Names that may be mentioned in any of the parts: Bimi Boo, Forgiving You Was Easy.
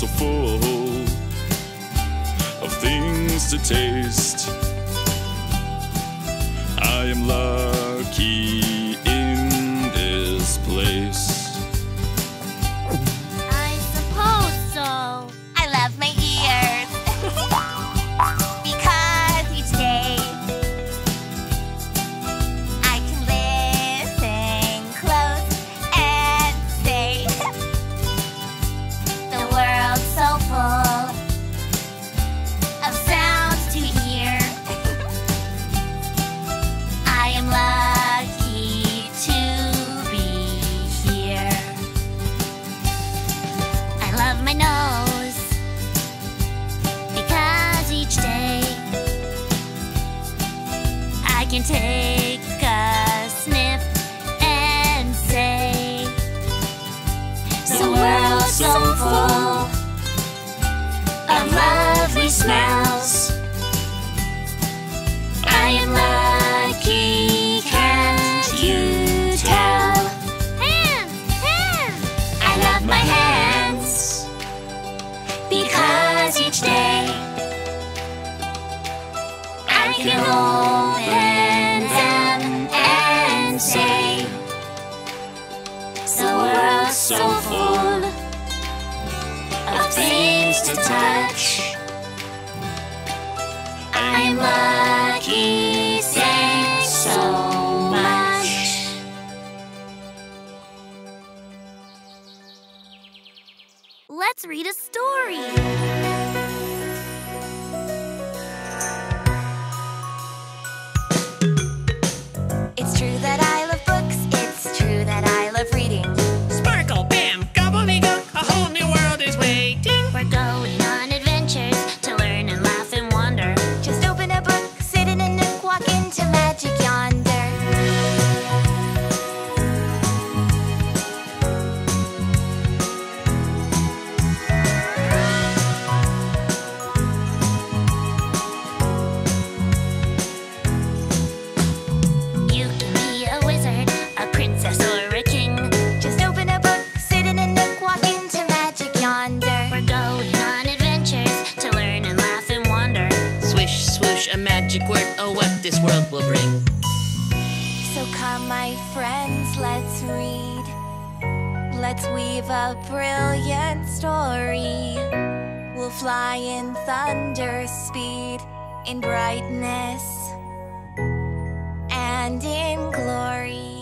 so full of things to taste. I am lucky in this place. I suppose so. I love my ears. Because each day I can listen close and say the world's so full of sounds to hear. I am lucky to be here. I love my nose because each day I can take a sniff and say the world's so full of lovely smells. I am lucky, can't you tell? Hands! I love my hands because each day I can open them and say the world's so full of things to touch. I am lucky, thanks so much. Let's read a story. It's true that I love books. It's true that I love reading. Sparkle, bam, gobbledygook, a whole new world is waiting. We're going on adventures to learn and laugh and wonder. Just open a book, sit in a nook, walk into magic yonder. You can be a wizard, a princess, or a king. Just open a book, sit in a nook, walk into magic yonder. We're going on adventures to learn and laugh and wonder. Swish, swoosh, a magic word, oh what this world will bring. So come, my friends, let's read. Let's weave a brilliant story. We'll fly in thunder speed, in brightness, and in glory.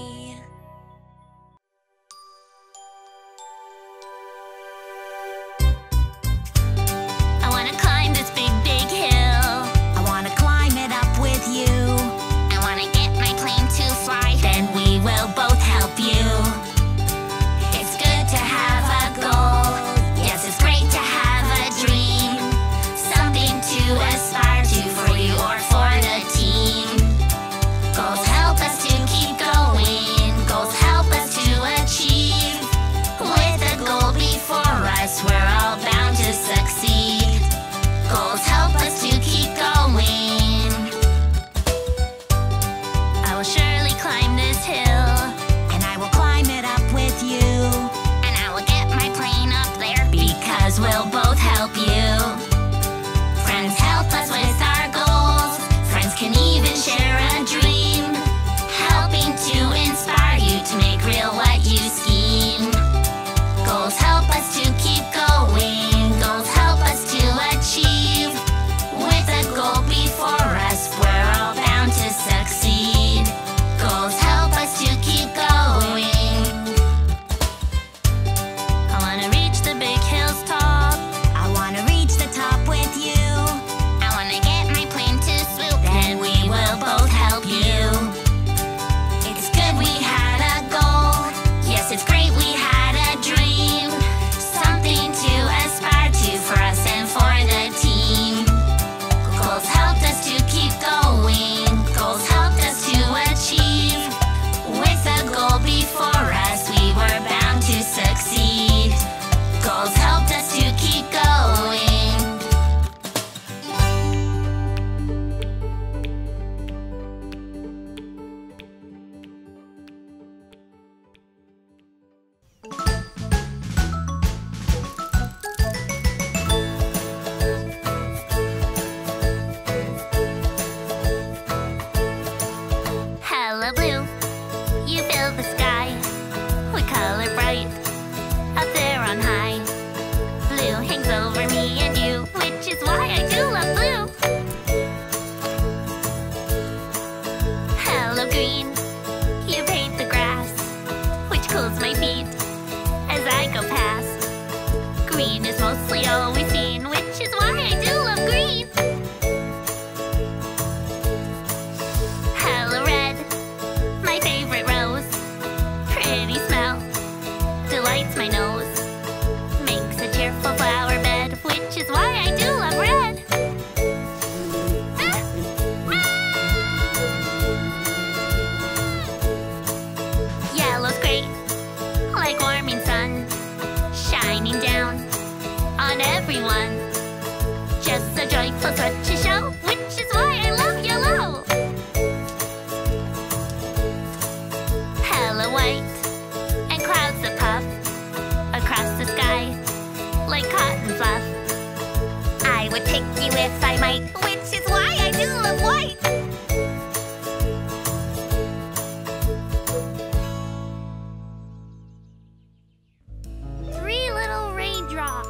I wanna climb this big, big hill. I wanna climb it up with you. I wanna get my plane to fly, then we will both help you. It's good to have a goal. Yes, it's great to have a dream. Something to aspire to for you or for the team. green. You paint the grass, which cools my feet as I go past. Green is mostly all we've seen, which is why I do love green. Hello red, my favorite rose. Pretty smell, delights my nose. Makes a cheerful flower bed, which is why I do love red. Everyone, just a joyful touch to show, which is why I love yellow. Hello white, and clouds that puff across the sky like cotton fluff. I would pick you if I might, which is why I do love white. Three little raindrops.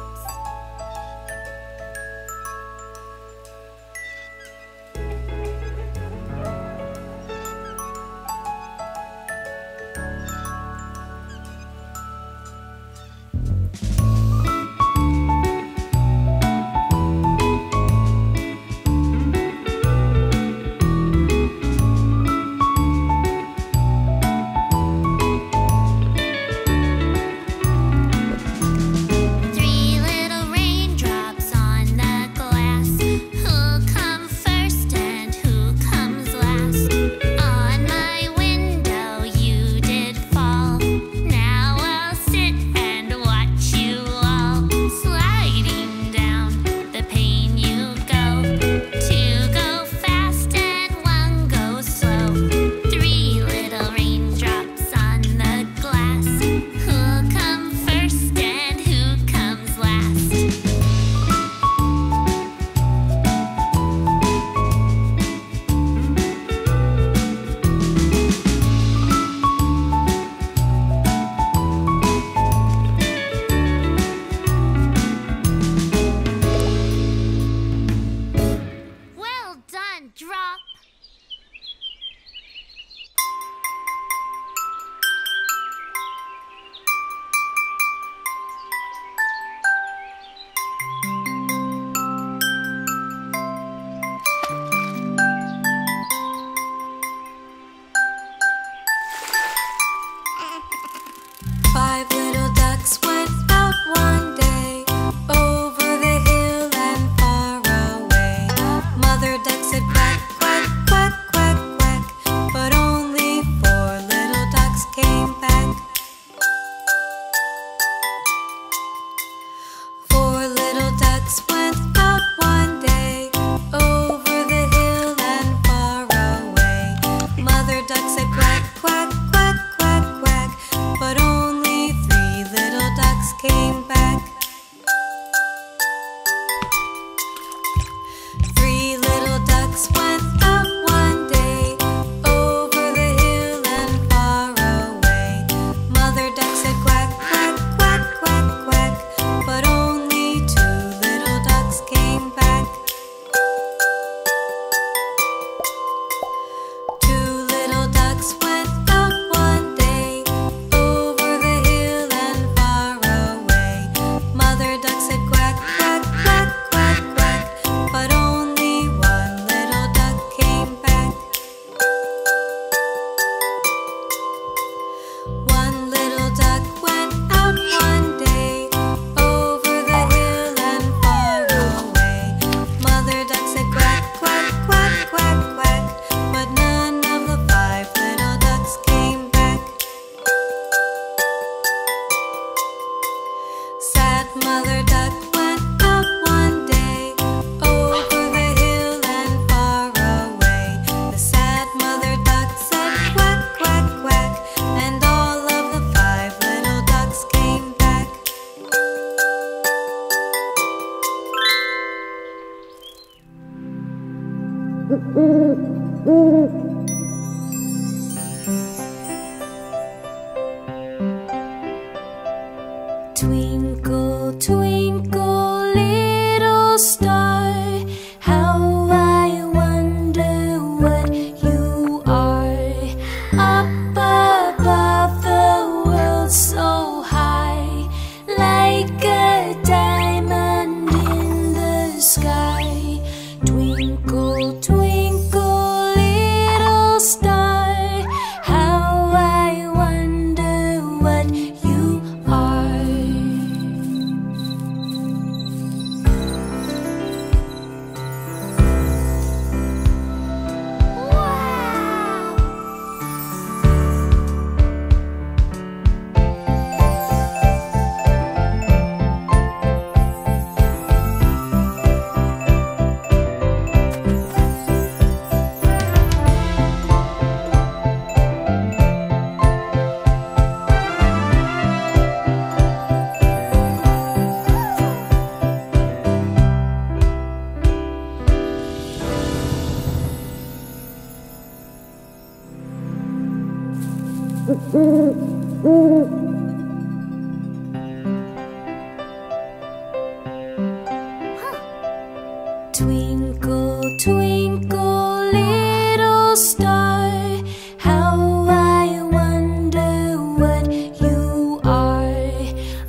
Twinkle, twinkle, little star, how I wonder what you are.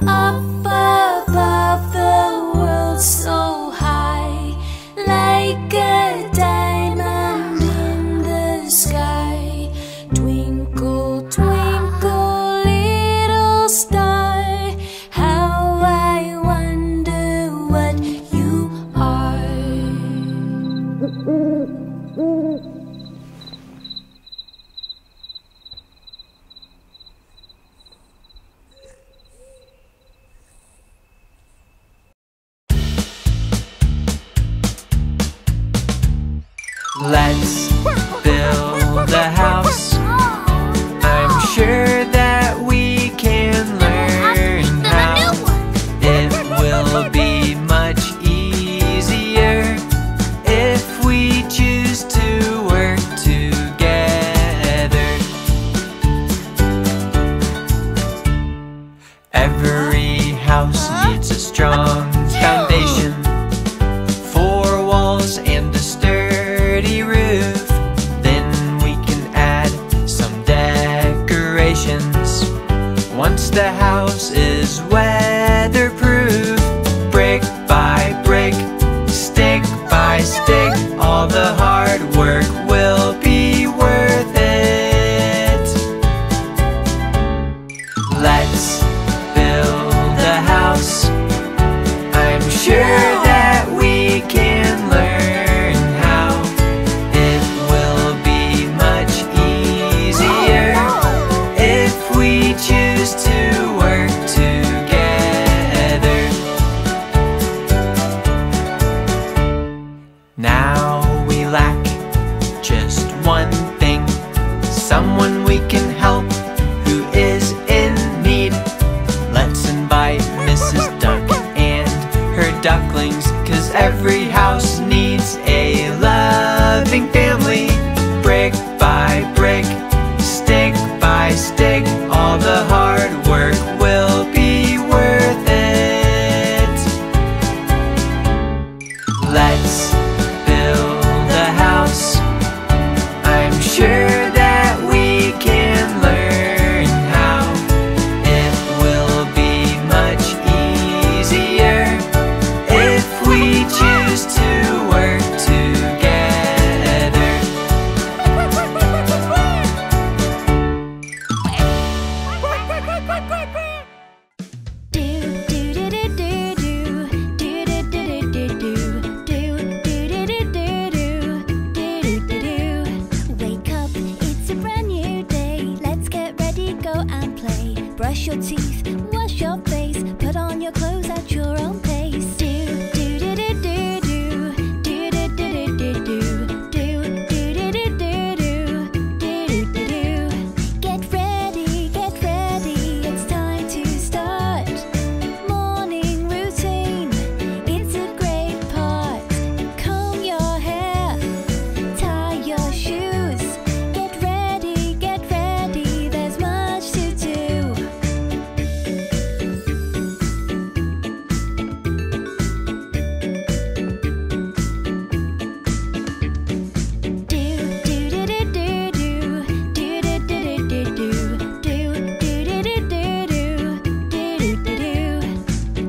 Up above the world so high, like a diamond in the sky. Twinkle, twinkle, little star, let's build a house. I'm sure that we can learn how. It will be much easier if we choose to work together. Every house needs a strong foundation, four walls and a stairs. Roof. Then we can add some decorations. Once the house is weatherproof, brick by brick, stick by stick, all the hard work will be worth it. Let's build a house. I'm sure that we can learn to work together. Now we lack just one thing, someone we can help who is in need. Let's invite Mrs. Duck and her ducklings, 'cause every house needs a loving family. Brick by brick, stick by stick, all the hard work will be worth it. Let's build a house. I'm sure that we can learn how. It will be much easier if we choose to work together. Wake up, it's a brand new day. Let's get ready, go and play. Brush your teeth, wash your face, put on your clothes at your own pace. Get ready, it's time to start. Morning routine, it's a great part. Comb your hair, tie your shoes. Get ready, there's much to do.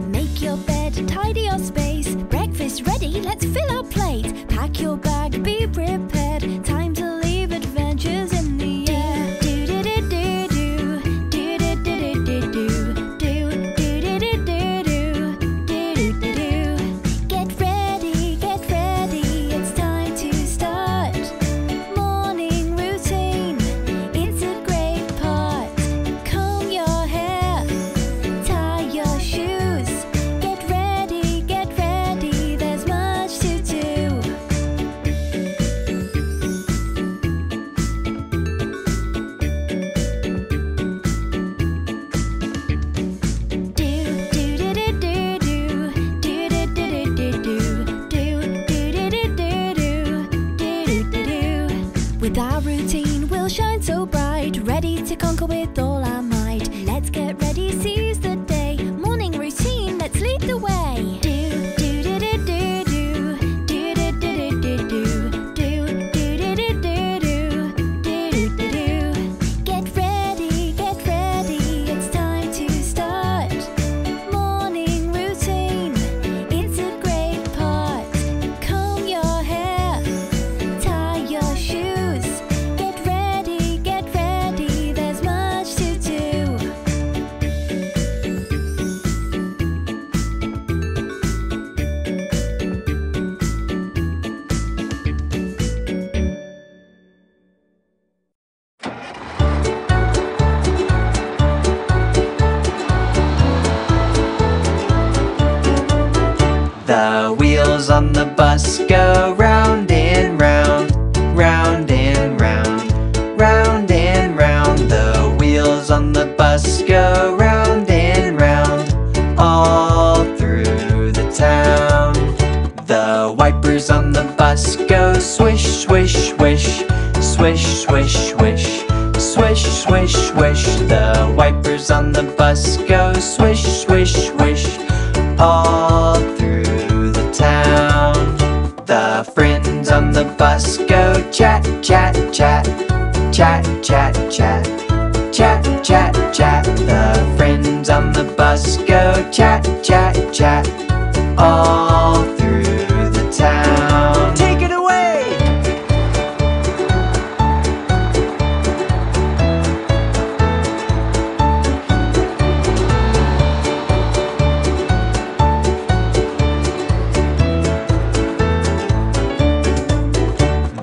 Make your bed, tidy your space. Breakfast ready, let's fill our plate. Pack your bag, be prepared. Time to leave, adventures in the air. Get ready, it's time to start. Morning routine, it's a great part. Comb your hair, tie your shoes. Get ready, there's much to do. With our routine, we'll shine so bright. Ready to conquer with The wheels on the bus go round and round, round and round, round and round. The wheels on the bus go round and round, all through the town. The wipers on the bus go swish, swish, swish, swish, swish, swish, swish, swish, swish. The wipers on the bus go swish, swish, swish, all through the town. The friends on the bus go chat, chat, chat, chat, chat, chat, chat, chat, chat. The friends on the bus go chat, chat, chat, all through the town. Take it away!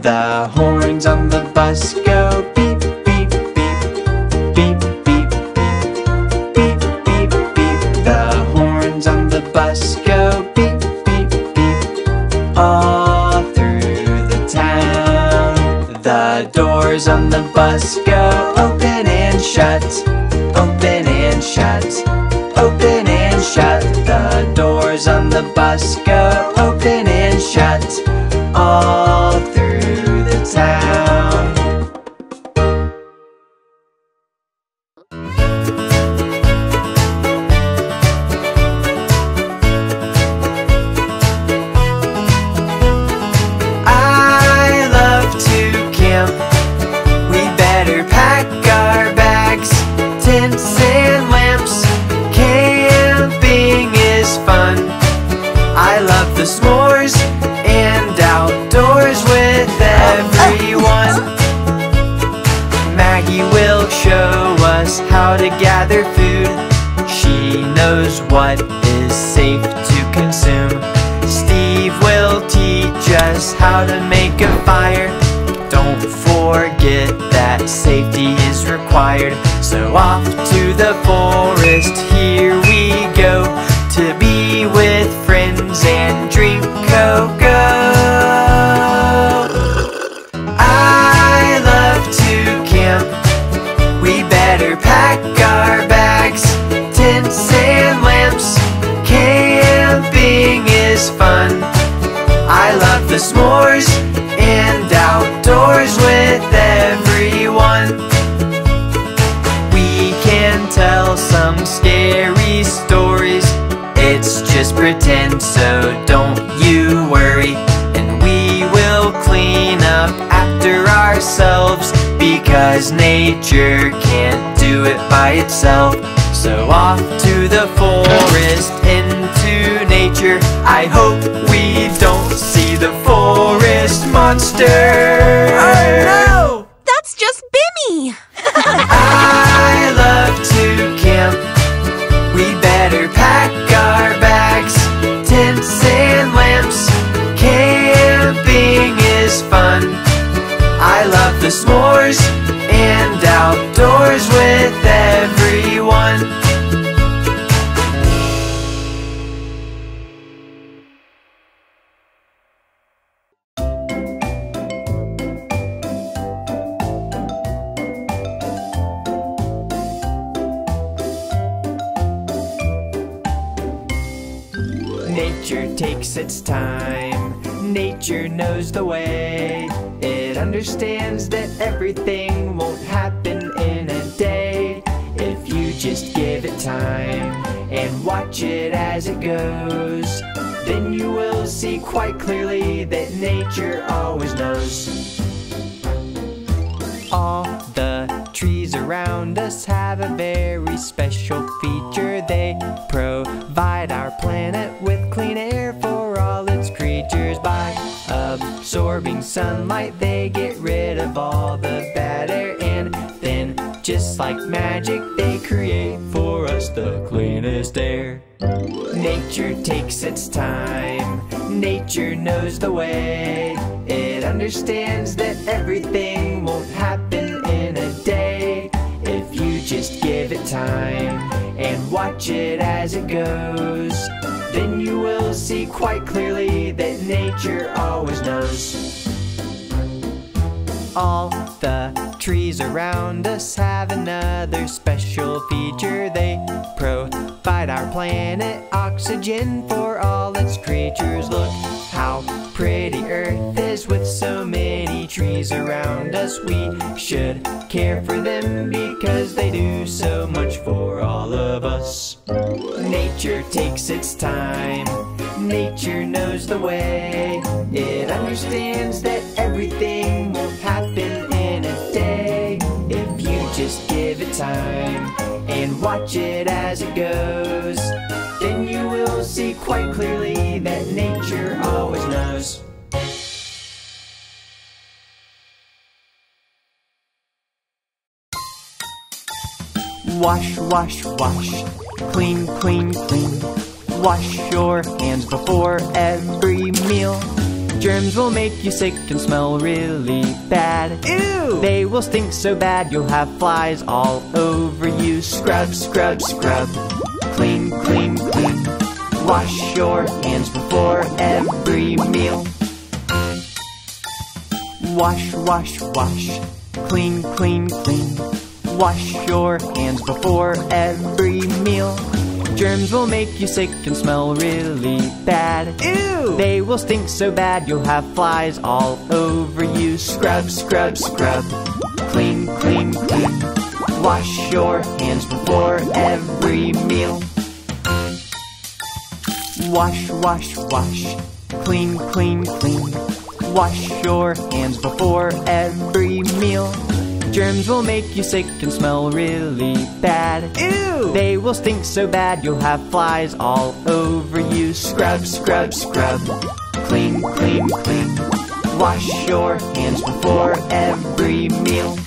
The horns on the bus go beep, beep, beep, beep, beep, beep, beep, beep, beep. The horns on the bus go beep, beep, beep, all through the town. The doors on the bus go open and shut, open and shut, open and shut. The doors on the bus go open and shut, all through town. I love to camp. We better pack our bags, tents and lamps. Camping is fun. I love the s'mores and outdoors with everyone. Maggie will show us how to gather food. She knows what is safe to consume. Steve will teach us how to make a fire. Don't forget that safety is required. So off to the forest, here we go, to be with friends and drink cocoa. Pack our bags, tents and lamps. Camping is fun. I love the s'mores and outdoors with everyone. We can tell some scary stories. It's just pretend, so don't you worry. And we will clean up after ourselves, because nature can't do it by itself. So off to the forest, into nature. I hope we don't see the forest monster. Oh no! That's just Bimi! I love to camp. We better pack our bags, tents and lamps. Camping is fun. I love the s'mores and outdoors with everyone. Nature takes its time. Nature knows the way. It understands that everything won't happen in a day. If you just give it time and watch it as it goes, then you will see quite clearly that nature always knows. All the trees around us have a very special feature. They provide our planet with clean air for all its creatures. By absorbing sunlight, they get rid of all the bad air, and then, just like magic, they create for us the cleanest air. Nature takes its time. Nature knows the way. It understands that everything won't happen in a day. If you just give it time and watch it as as it goes. Then you will see quite clearly that nature always knows. All the trees around us have another special feature. They provide our planet oxygen for all its creatures. Look how pretty Earth is with so many trees around us. We should care for them because they do so much for all of us. Nature takes its time. Nature knows the way. It understands that everything will happen in a day. If you just give it time and watch it as it goes, then you will see quite clearly that nature always knows. Wash, wash, wash. Clean, clean, clean. Wash your hands before every meal. Germs will make you sick and smell really bad. Ew! They will stink so bad you'll have flies all over you. Scrub, scrub, scrub. Clean, clean, clean. Wash your hands before every meal. Wash, wash, wash. Clean, clean, clean. Wash your hands before every meal. Germs will make you sick and smell really bad. Ew! They will stink so bad you'll have flies all over you. Scrub, scrub, scrub. Clean, clean, clean. Wash your hands before every meal. Wash, wash, wash. Clean, clean, clean. Wash your hands before every meal. Germs will make you sick and smell really bad. Ew! They will stink so bad you'll have flies all over you. Scrub, scrub, scrub. Clean, clean, clean. Wash your hands before every meal.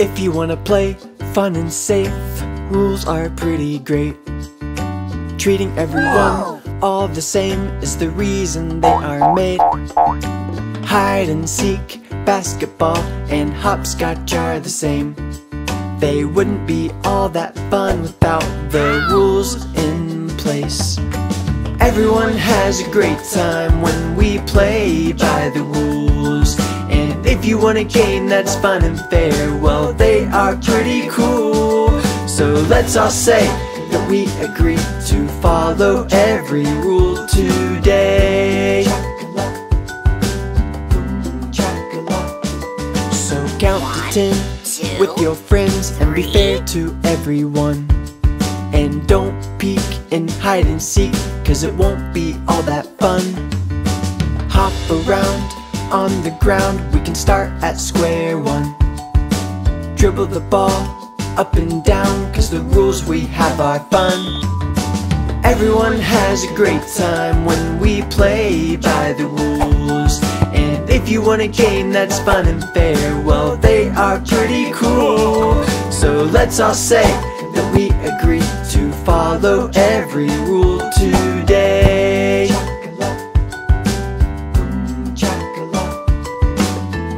If you wanna play fun and safe, rules are pretty great. Treating everyone all the same is the reason they are made. Hide and seek, basketball, and hopscotch are the same. They wouldn't be all that fun without the rules in place. Everyone has a great time when we play by the rules. And if you want a game that's fun and fair, well, they are pretty cool. So let's all say that we agree to follow every rule today. So count to 10 with your friends and be fair to everyone. And don't peek and hide and seek, cause it won't be all that fun. Hop around on the ground, we can start at square one. Dribble the ball up and down, cause the rules we have are fun. Everyone has a great time when we play by the rules. And if you want a game that's fun and fair, well, they are pretty cool. So let's all say that we agree to follow every rule today.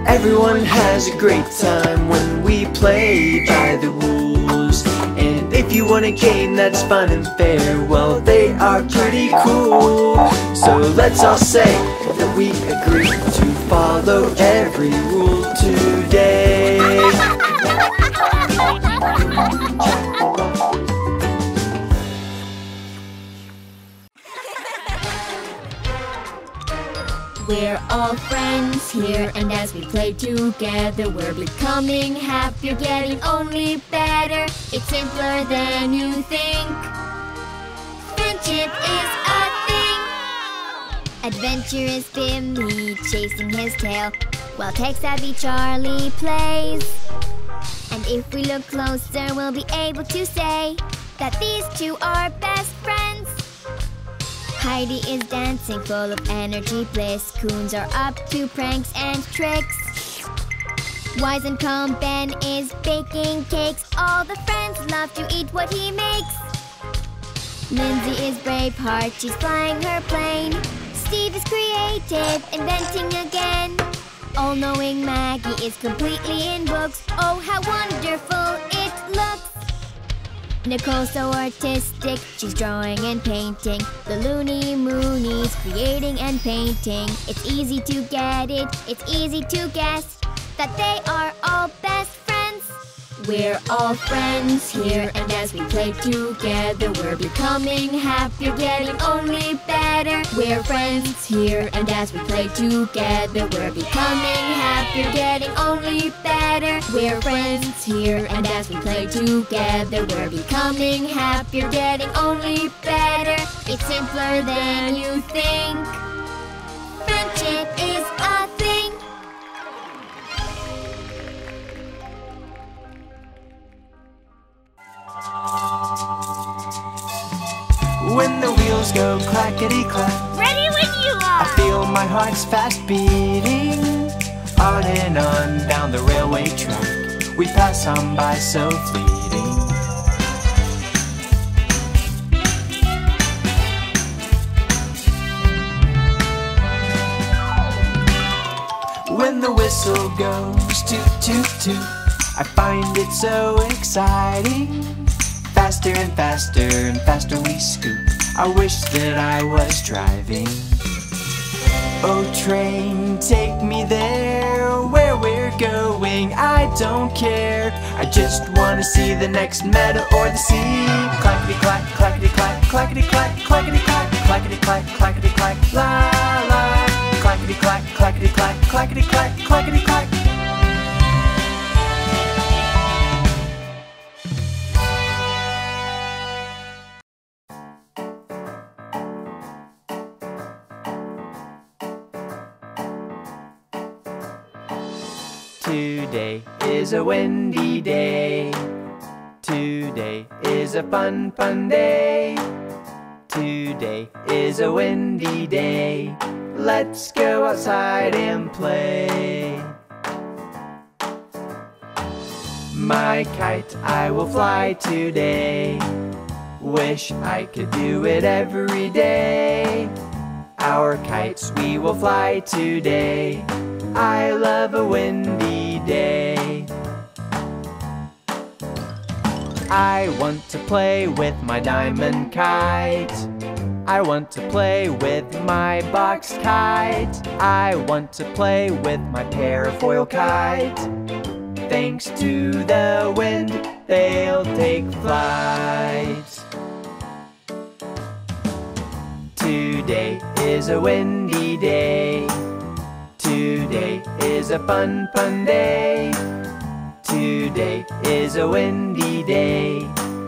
Everyone has a great time when we play by the rules. And if you want a game that's fun and fair, well, they are pretty cool. So let's all say that we agree to follow every rule today. We're all friends here, and as we play together, we're becoming happier, getting only better. It's simpler than you think. Friendship is a thing. Adventurous Bimi chasing his tail, while tech-savvy Charlie plays. And if we look closer, we'll be able to say that these two are best friends. Heidi is dancing full of energy bliss. Coons are up to pranks and tricks. Wise and calm Ben is baking cakes. All the friends love to eat what he makes. Lindsay is Braveheart, she's flying her plane. Steve is creative, inventing again. All-knowing Maggie is completely in books. Oh, how wonderful it looks! Nicole's so artistic, she's drawing and painting. The Looney Moonies creating and painting. It's easy to get it, it's easy to guess that they are all best friends. We're all friends here, and as we play together, we're becoming happier, getting only better. We're friends here, and as we play together, we're becoming happier, getting only better. We're friends here, and as we play together, we're becoming happier, getting only better. It's simpler than you think. Friendship is a thing. When the wheels go clackety-clack, ready when you are, I feel my heart's fast beating. On and on down the railway track, we pass on by so fleeting. When the whistle goes toot toot toot, I find it so exciting. Faster and faster and faster we scoot. I wish that I was driving. Oh train, take me there. Where we're going, I don't care. I just wanna see the next meadow or the sea. Clackety-clack, clackety-clack, clackety-clack, clackety-clack, clackety-clack, clackety-clack, la la. Clackety-clack, clackety-clack, clackety-clack, clackety-clack. Today is a windy day. Today is a fun, fun day. Today is a windy day. Let's go outside and play. My kite I will fly today. Wish I could do it every day. Our kites we will fly today. I love a windy day. I want to play with my diamond kite. I want to play with my box kite. I want to play with my parafoil kite. Thanks to the wind, they'll take flight. Today is a windy day. Today is a fun day. Today is a windy day.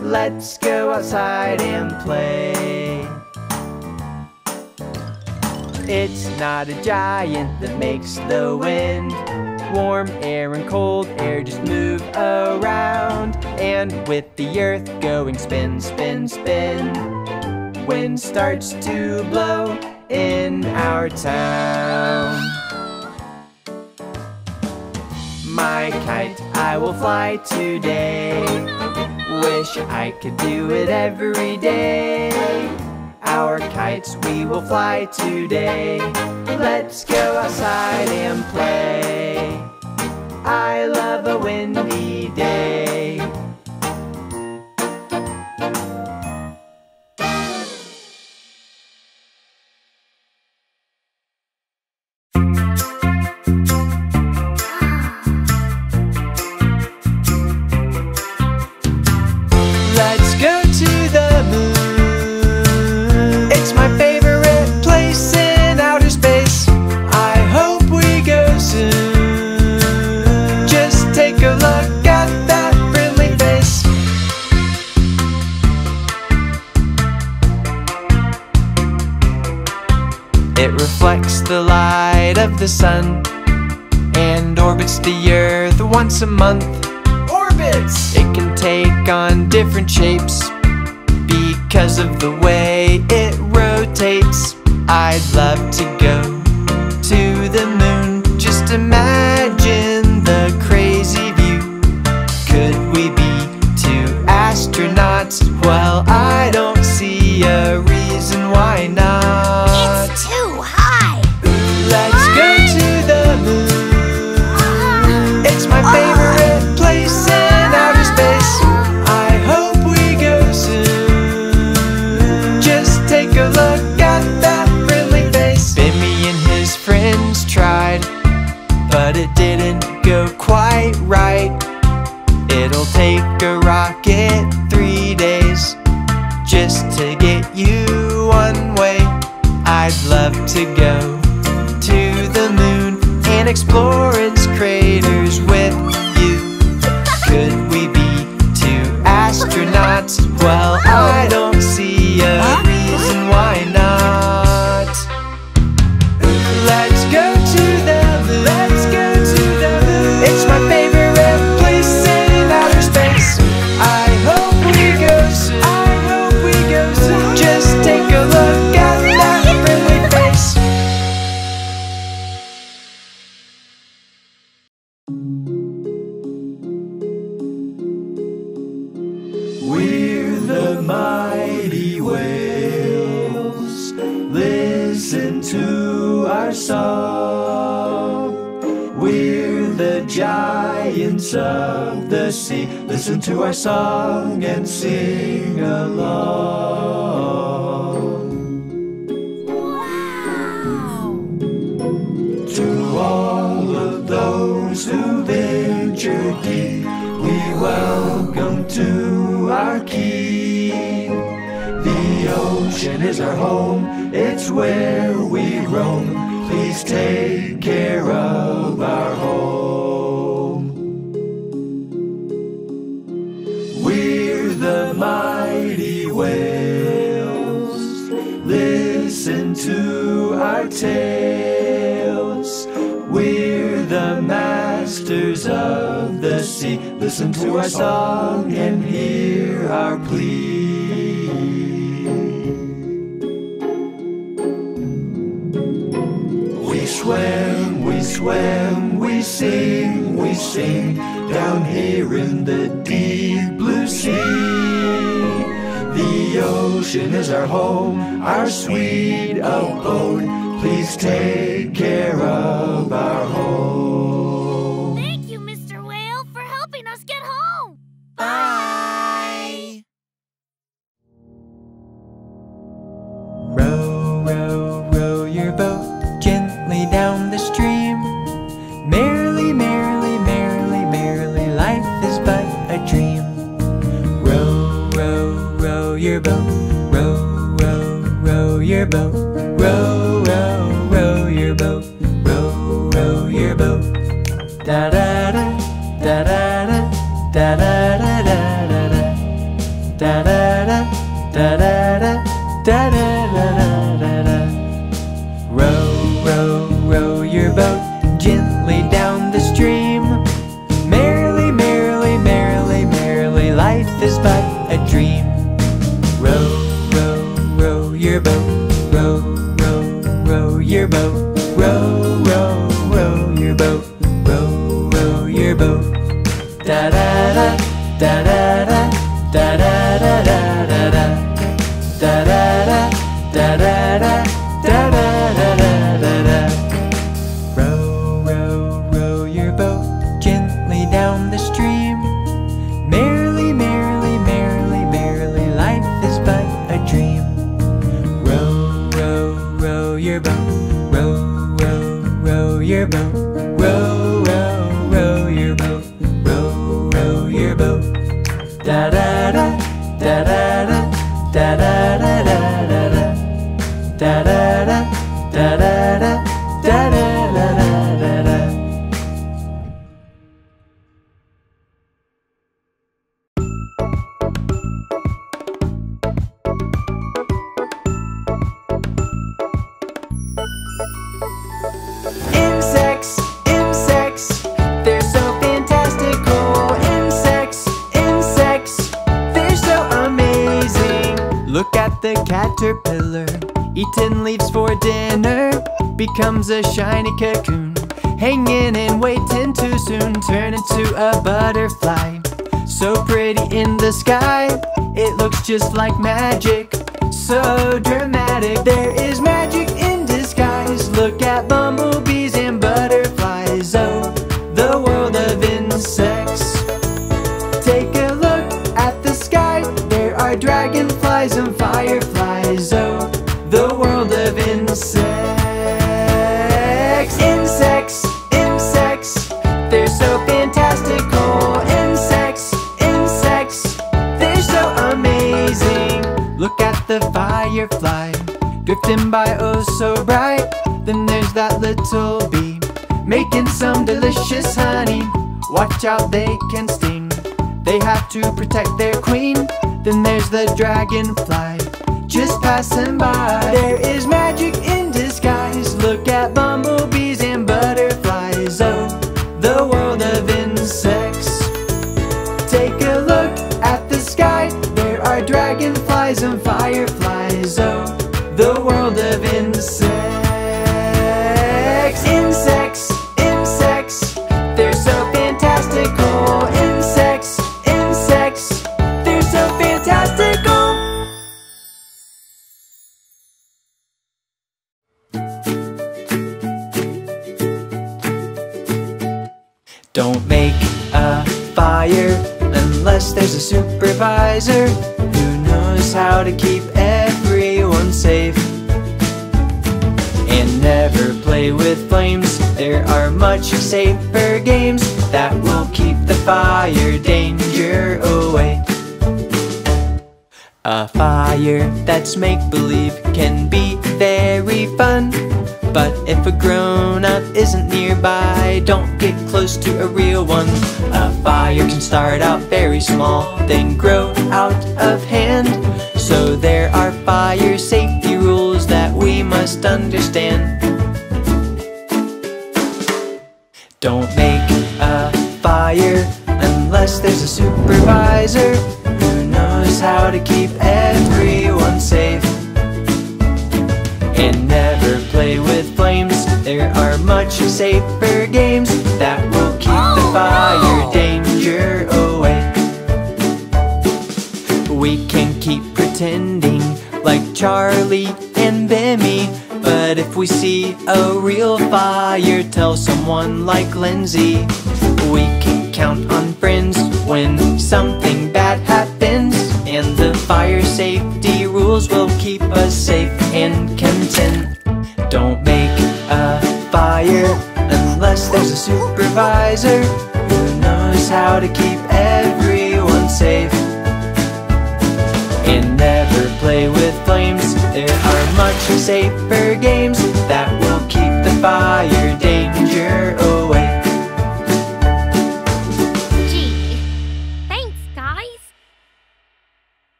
Let's go outside and play. It's not a giant that makes the wind. Warm air and cold air just move around. And with the earth going spin, spin, spin, wind starts to blow in our town. My kite, I will fly today. Wish I could do it every day. Our kites, we will fly today. Let's go outside and play. I love a windy day. It reflects the light of the sun and orbits the earth once a month. Orbits! It can take on different shapes because of the way it rotates. I'd love to go to the moon. Just imagine the crazy view. Could we be two astronauts? Well, I don't see a reason why not. But it didn't go quite right. It'll take a rocket 3 days just to get you one way. I'd love to go to the moon and explore its craters with you. Could we be two astronauts? Well, I don't see a reason why not. Let's go to the moon. Let's go to the moon. It's my favorite place in outer space. I hope we go soon. I hope we go soon. Just take a look at that friendly face. We're the mighty whales. Listen to our song. We're the giants of the sea. Listen to our song and sing along. Wow! To all of those who venture deep, we welcome to our key. The ocean is our home, it's where we roam. Please take care of our home. We're the mighty whales. Listen to our tales. We're the masters of the sea. Listen to our song and hear our plea. We swim, we sing, down here in the deep blue sea. The ocean is our home, our sweet abode. Please take care of our home. Thank you, Mr. Whale, for helping us get home. Bye! da da da da da da da da da da da. Becomes a shiny cocoon, hanging and waiting too soon. Turn into a butterfly, so pretty in the sky. It looks just like magic, so dramatic. There is magic in disguise. Look at bumblebees and butterflies, oh, the world of insects. Take a look at the sky. There are dragonflies and fireflies, oh, the world of insects. Insects, insects, they're so fantastical. Insects, insects, they're so amazing. Look at the firefly, drifting by oh so bright. Then there's that little bee, making some delicious honey. Watch out, they can sting, they have to protect their queen. Then there's the dragonfly, just passing by. There is magic in disguise. Look at bumblebees, butterflies, oh, the world of insects. Take a look at the sky. There are dragonflies and fireflies, oh, the world of insects. Insects, insects, they're so fantastical. Insects, insects, they're so fantastical. Don't make a fire unless there's a supervisor who knows how to keep everyone safe. And never play with flames. There are much safer games that will keep the fire danger away. A fire that's make-believe can be very fun, but if a grown-up isn't nearby, don't get close to a real one. A fire can start out very small, then grow out of hand. So there are fire safety rules that we must understand. Don't make a fire unless there's a supervisor who knows how to keep everyone safe. And never play with flames. There are much safer games that will keep the fire danger away. We can keep pretending like Charlie and Bimi, but if we see a real fire, tell someone like Lindsay. We can count on friends when something bad happens, and the fire safety rules will keep us safe and content. Don't make a fire unless there's a supervisor who knows how to keep everyone safe. And never play with flames. There are much safer games that will keep the fire danger away.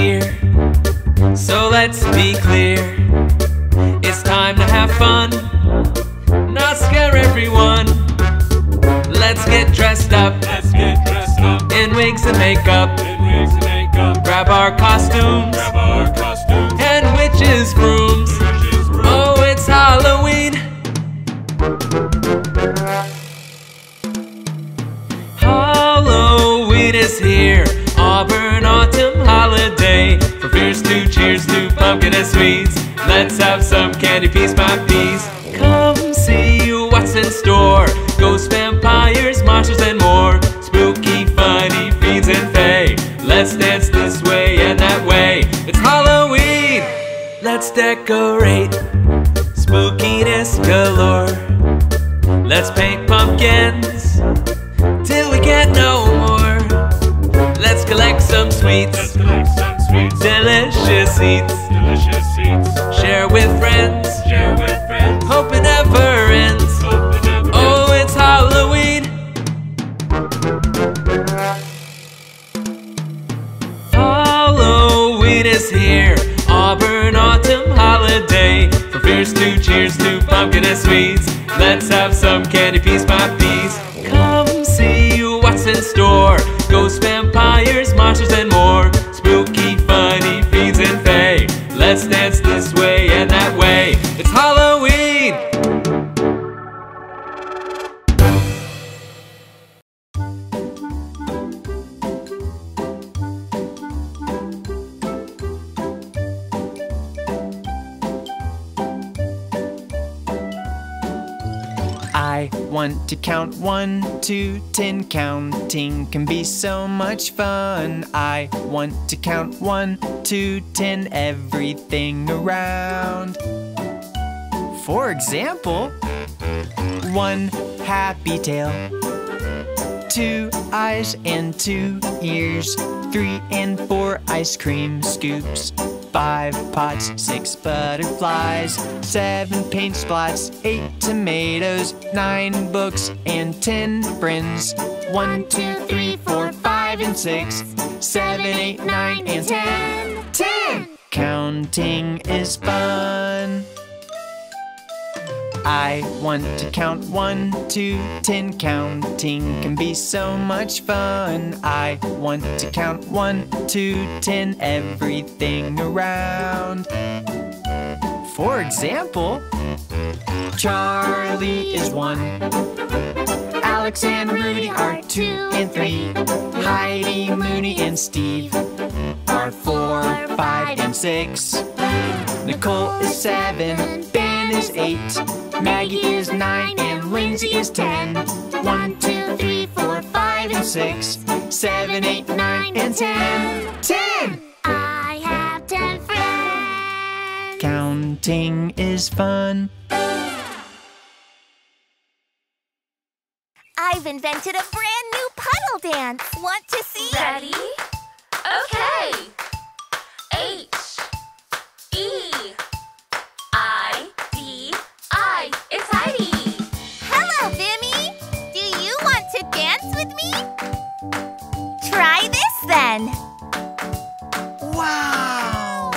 here. So let's be clear, it's time to have fun, not scare everyone. Let's get dressed up, in wigs and makeup. Grab our costumes, and witches' brooms. Oh, it's Halloween. Halloween is here, Auburn autumn holiday. From beers to cheers to pumpkin and sweets, let's have some candy piece by piece. Come see what's in store, ghosts, vampires, monsters and more. Spooky, funny, fiends and fae, let's dance this way and that way. It's Halloween, let's decorate, spookiness galore. Let's paint pumpkins till we get no more. Let's collect some sweets, delicious eats. Share with friends, hope it never ends. Oh, it's Halloween. Halloween is here, Auburn autumn holiday. From beers to cheers to pumpkin and sweets, let's have some candy piece by piece. Come see what's in store, ghosts, vampires, monsters and more. Spooky, funny, fiends and fae, let's dance this way and that way. It's Halloween. I want to count 1 to 10. Counting can be so much fun. I want to count 1 to 10. Everything around. For example, 1 happy tail, 2 eyes and 2 ears, 3 and 4 ice cream scoops, 5 pots, 6 butterflies, 7 paint spots, 8 tomatoes, 9 books, and 10 friends. 1, 2, 3, 4, 5, and 6, 7, 8, 9, and 10. 10! Counting is fun. I want to count 1 to 10. Counting can be so much fun. I want to count 1 to 10. Everything around. For example, Charlie is 1, Alex and Rudy are 2 and 3, Heidi, Mooney, and Steve are 4, 5, and 6, Nicole is 7, Ben is 8, Maggie is 9, and Lindsay is 10. 1, 2, 3, 4, 5, and 6, 7, 8, 9, and 10. 10! I have 10 friends! Counting is fun. I've invented a brand new puddle dance. Want to see? Ready? Okay! H-E-I-D-I. It's Heidi! Hello, Bimi! Do you want to dance with me? Try this then! Wow!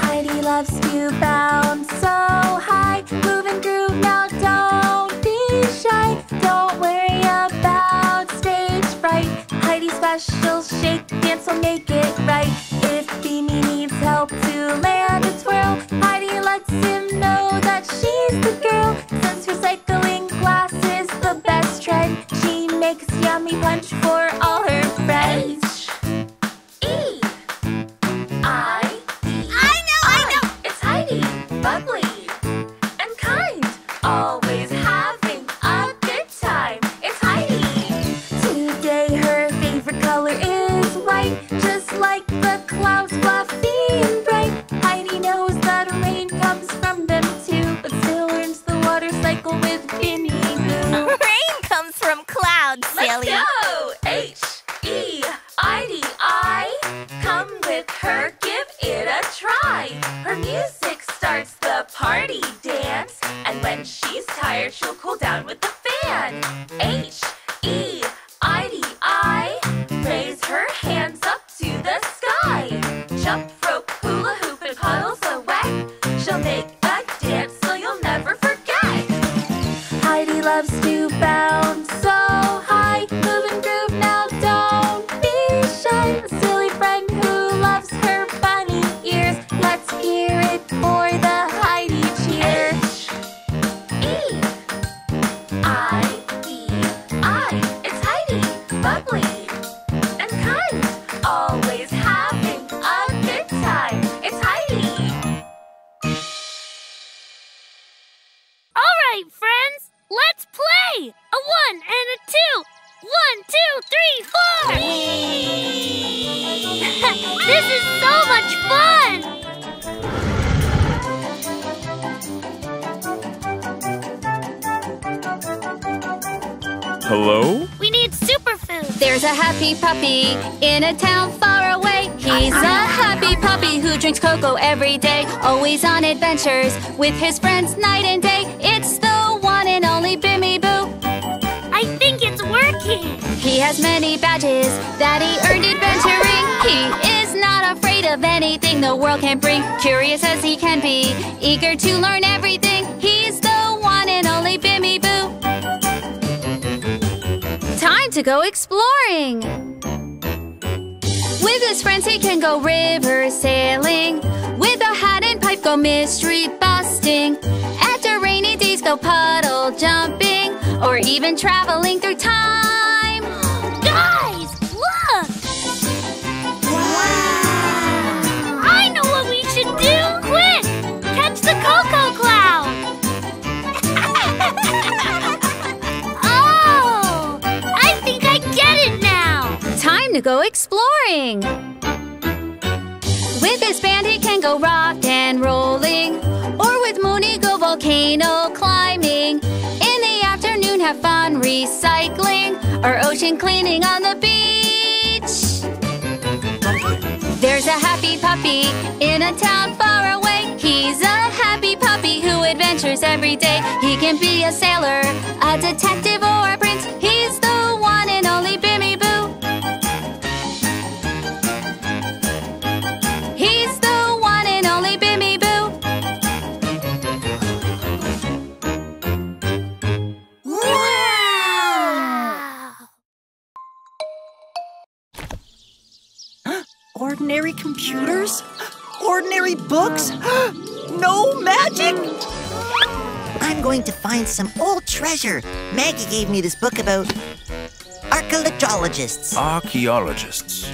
Heidi loves to bounce so high. Move and groove now, don't be shy. Don't worry about stage fright. Heidi's special shake dance will make it right. If Bimi needs help to land a twirl, Heidi lets him know that she's the girl. Since recycling glass is the best trend, she makes yummy punch for all her friends. I know! It's Heidi, bubbly and kind, always having a good time. It's Heidi! Today her favorite color is white, just like the clouds fluffy and bright. Heidi knows that rain comes from them too, but still learns the water cycle with Bimi Boo. Rain comes from clouds, silly. Let's go! H-E-I-D-I. Come with her, give it a try. Her music starts the party dance, and when she's tired, she'll cool down with the fan. H-E-I-D-I. Always having a good time. It's Heidi. All right, friends, let's play. A 1 and a 2. 1, 2, 3, 4. This is so much fun. Hello? We need superfood. There's a happy puppy in a town far away. He's a happy puppy who drinks cocoa every day. Always on adventures with his friends night and day. It's the one and only Bimi Boo. I think it's working. He has many badges that he earned adventuring. He is not afraid of anything the world can bring. Curious as he can be, eager to learn everything. He's the one and only Bimi Boo. Time to go exploring! With his friends he can go river sailing. With a hat and pipe go mystery busting. After rainy days go puddle jumping. Or even traveling through time. Guys, look! Wow! I know what we should do! Quick! Catch the cocoa cloud! To go exploring. With his band he can go rock and rolling, or with Mooney go volcano climbing. In the afternoon have fun recycling, or ocean cleaning on the beach. There's a happy puppy in a town far away. He's a happy puppy who adventures every day. He can be a sailor, a detective, or a prince. He's the one and only Bimi Boo. Ordinary computers? Ordinary books? No magic? I'm going to find some old treasure. Maggie gave me this book about archaeologists. Archaeologists?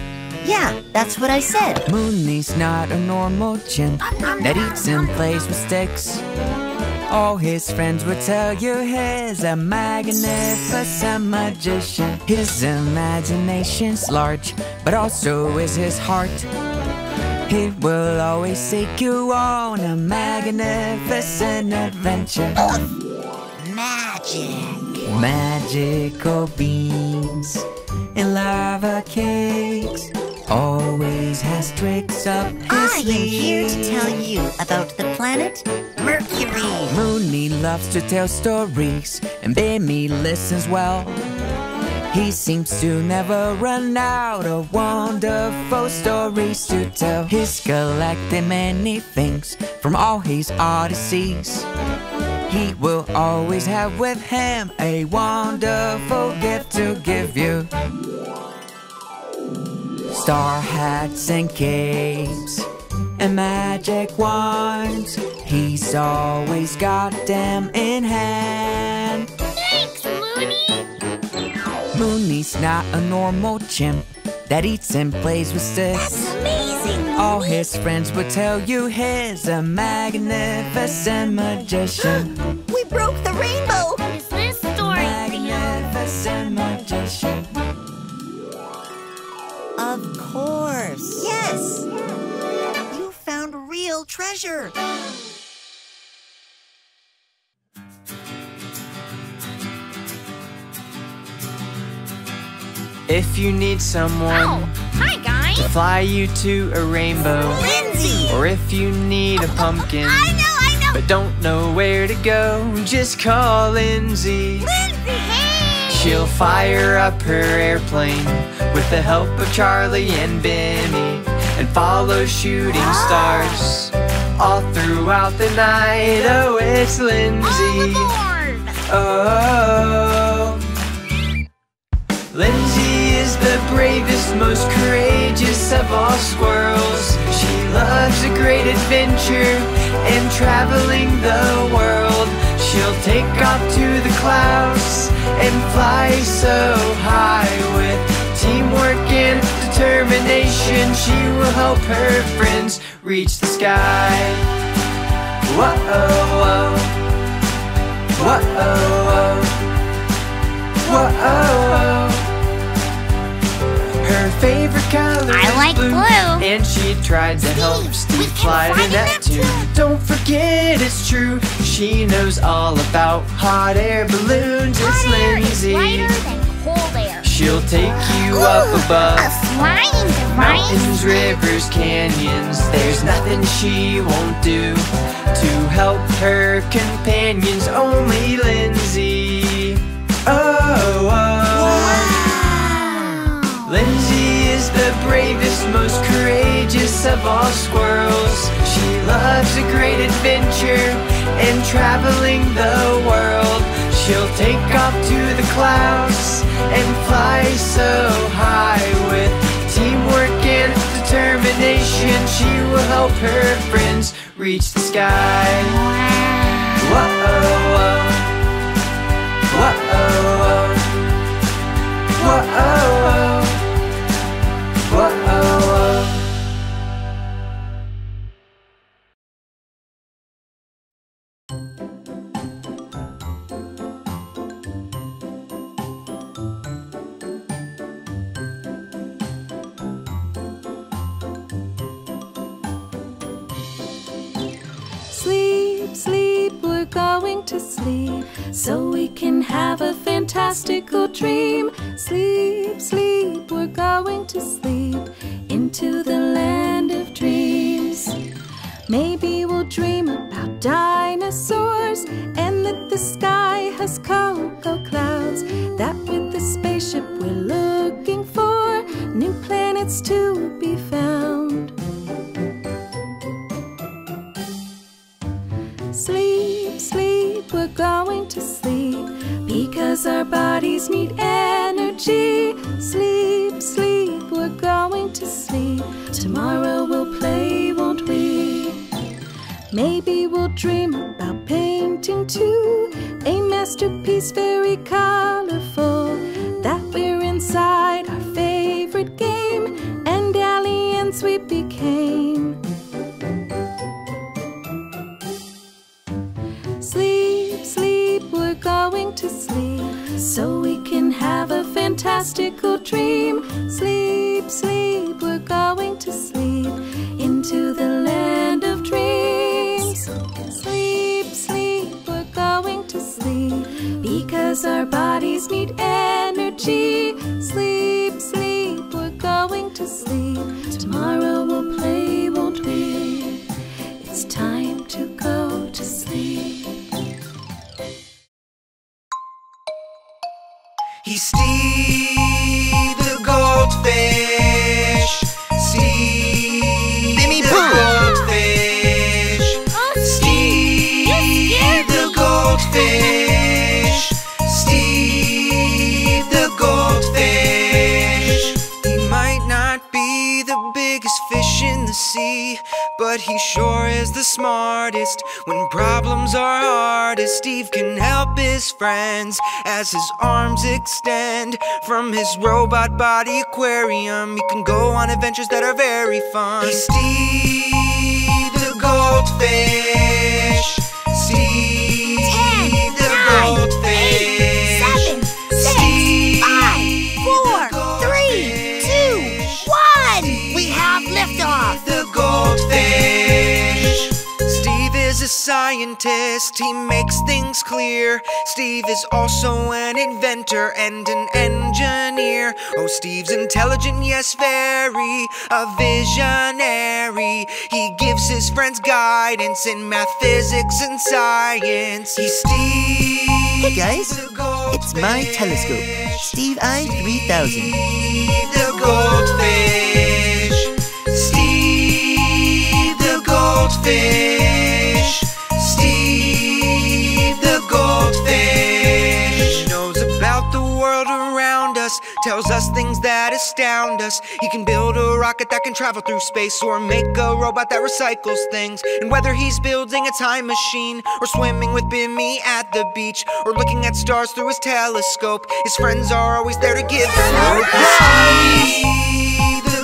Yeah, that's what I said. Mooney's not a normal chimp that eats and plays with sticks. All his friends would tell you he's a magnificent magician. His imagination's large, but also is his heart. He will always take you on a magnificent adventure. Magic! Magical beans and lava cakes. Always has tricks up his sleeve. I am here to tell you about the planet Mercury. Mooney loves to tell stories, and Bimi listens well. He seems to never run out of wonderful stories to tell. He's collected many things from all his odysseys. He will always have with him a wonderful gift to give you. Star hats and capes and magic wands. He's always got them in hand. Thanks, Mooney! Mooney's not a normal chimp that eats and plays with sticks. That's amazing, Mooney. All his friends would tell you he's a magnificent magician. We broke the rainbow! What is this story? Magnificent magician. Of course. Yes. You found real treasure. If you need someone to fly you to a rainbow, Lindsay. Or if you need a pumpkin, I know, but don't know where to go, just call Lindsay. She'll fire up her airplane with the help of Charlie and Bimi, and follow shooting stars all throughout the night. Oh, it's Lindsay. Lindsay is the bravest, most courageous of all squirrels. She loves a great adventure and traveling the world. She'll take off to the clouds and fly so high with teamwork and determination, she will help her friends reach the sky. Whoa-oh-oh, whoa-oh-oh, whoa-oh-oh. Her favorite color I is like blue, and she tried to help Steve fly to Neptune. Don't forget it's true, she knows all about hot air balloons. It's lazy. She'll take you up above mountains, rivers, canyons. There's nothing she won't do to help her companions. Only Lindsay. Oh, wow. Lindsay is the bravest, most courageous of all squirrels. She loves a great adventure and traveling the world. She'll take off to the clouds and fly so high. With teamwork and determination, she will help her friends reach the sky. Whoa-oh-oh, whoa-oh-oh, whoa-oh-oh, whoa-oh-oh. Going to sleep so we can have a fantastical dream. Sleep, sleep, we're going to sleep into the land of dreams. Maybe we'll dream about dinosaurs and that the sky has cocoa clouds, that with the spaceship we're looking for new planets to be found. Sleep, sleep, we're going to sleep because our bodies need energy. Sleep, sleep, we're going to sleep. Tomorrow we'll play, won't we? Maybe we'll dream about painting too, a masterpiece very colorful, that we're inside our favorite game and aliens we became. Sleep, sleep, we're going to sleep so we can have a fantastical dream. Sleep, sleep, we're going to sleep into the land of dreams. Sleep, sleep, we're going to sleep because our bodies need energy. Sleep, sleep, we're going to sleep. Tomorrow we'll play, won't we? It's time to go to sleep. He's Steve the goldfish. Steve Bimi Boo. Goldfish. Steve the goldfish. Steve the goldfish. He might not be the biggest fish in the sea, but he sure is the smartest. When problems are hardest, Steve can help his friends as his arms extend. From his robot body aquarium, he can go on adventures that are very fun. He's Steve the goldfish. Steve 10, the 9, goldfish. 8, 7, 6, Steve 5, 4, 3, 2, 1. Steve, we have liftoff. The goldfish. Steve is a scientist, he makes things clear. Steve is also an inventor and an engineer. Oh, Steve's intelligent, yes, very, a visionary. He gives his friends guidance in math, physics, and science. He's Steve. Hey guys, it's my telescope, Steve I-3000. Steve the goldfish. Steve the goldfish. Steve the goldfish. Knows about the world around us, tells us things that astound us. He can build a rocket that can travel through space, or make a robot that recycles things. And whether he's building a time machine, or swimming with Bimi at the beach, or looking at stars through his telescope, his friends are always there to give him hope. Steve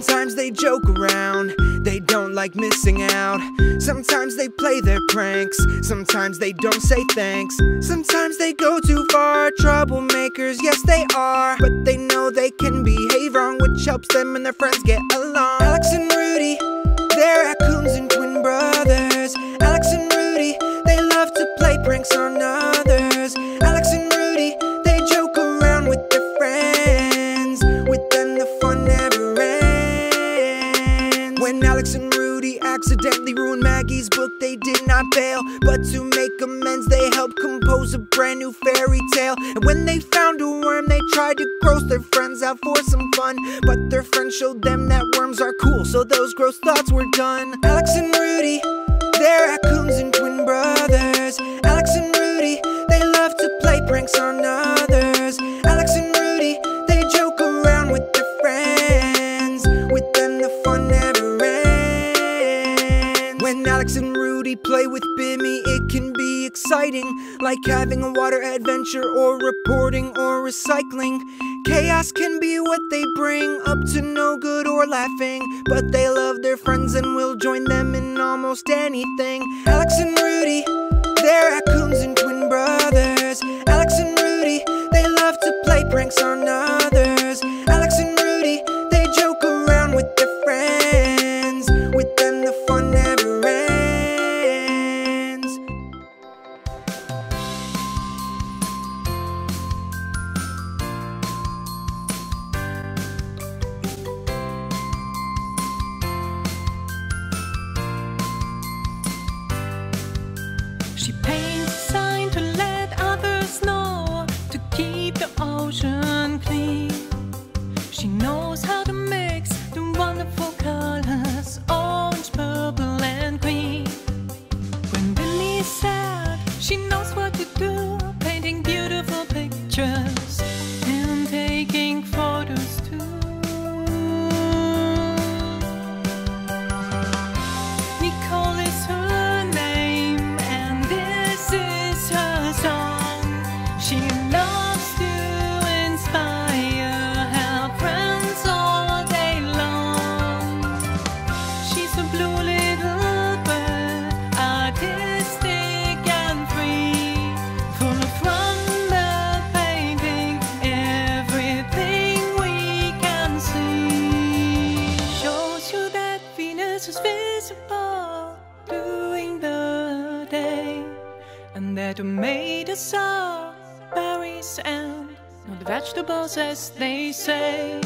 Sometimes they joke around, they don't like missing out. Sometimes they play their pranks, sometimes they don't say thanks. Sometimes they go too far, troublemakers, yes they are. But they know they can behave wrong, which helps them and their friends get along. Alex and Rudy, they're raccoons and twin brothers. Alex and Rudy, they love to play pranks on others. Alex and Rudy, they joke around with their friends. With them the fun never ends. When Alex and Rudy accidentally ruined Maggie's book, they did not fail, but to make amends they helped compose a brand new fairy tale. And when they found a worm, they tried to gross their friends out for some fun, but their friends showed them that worms are cool, so those gross thoughts were done. Alex and Rudy, they're raccoons and twin brothers. Alex and Rudy, they love to play pranks on others. Alex and Rudy, they joke around with their friends. With them the fun never ends. When Alex and Rudy play with Bimi, it can be exciting, like having a water adventure or reporting or recycling. Chaos can be what they bring, up to no good or laughing, but they love their friends and will join them in almost anything. Alex and Rudy, they're raccoons and twin brothers. Alex and Rudy, they love to play pranks on others. Alex and Rudy, they joke around with their friends. With them the fun never ends. She paints a sign to let others know, to keep the ocean clean. She knows how to mix the wonderful colors, orange, purple and green. When Bimi is sad, she knows what to do, painting beautiful pictures and taking photos too. Nicole is her name, and this is her song. She loves to inspire her friends all day long. She's a blue little bird, artistic and free, full of wonder, painting everything we can see. Shows you that Venus is visible during the day, and that tomatoes are berries and not vegetables, as they say.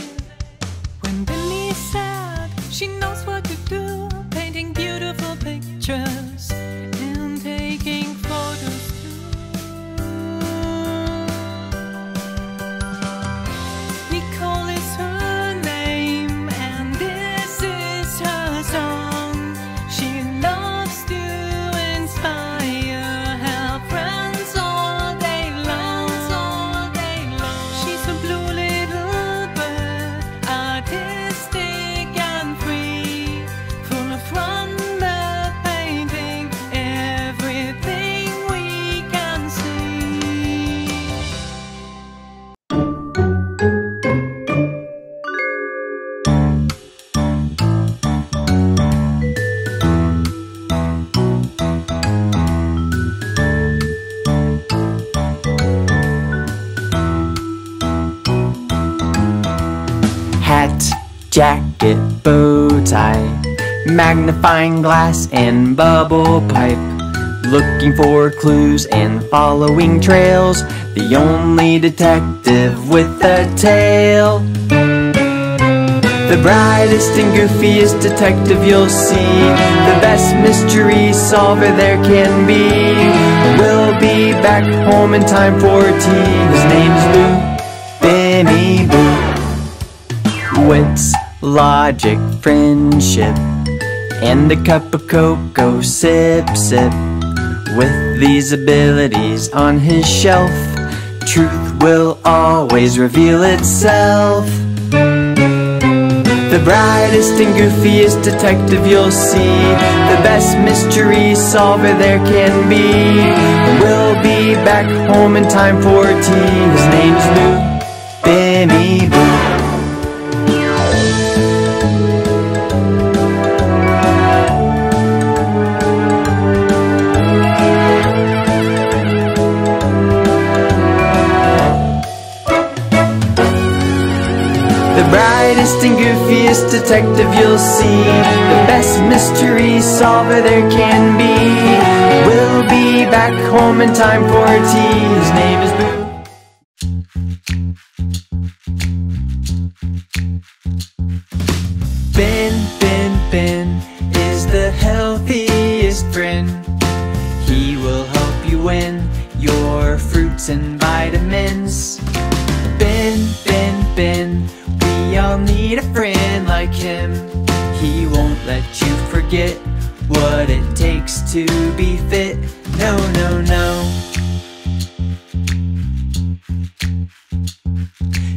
When Bimi is sad, she knows what to do, painting beautiful pictures and taking photos too. Nicole is her name, and this is her song. She loves to inspire her friends all day long. She's a blue little bird, artistic and free, full of wonder, painting everything we can see. Hat, jacket, bow tie, magnifying glass and bubble pipe, looking for clues and following trails, the only detective with a tail. The brightest and goofiest detective you'll see, the best mystery solver there can be. We'll be back home in time for tea. His name's Boo, Bimi Boo. Wits, logic, friendship, and a cup of cocoa sip. With these abilities on his shelf, truth will always reveal itself. The brightest and goofiest detective you'll see, the best mystery solver there can be. We'll be back home in time for tea. His name's Boo, Bimi Boo. brightest and goofiest detective you'll see. The best mystery solver there can be. We'll be back home in time for tea. His name is Boo. Bin is the healthiest friend. He will help you win your fruits and vitamins. Bin, we all need a friend like him. He won't let you forget what it takes to be fit. No.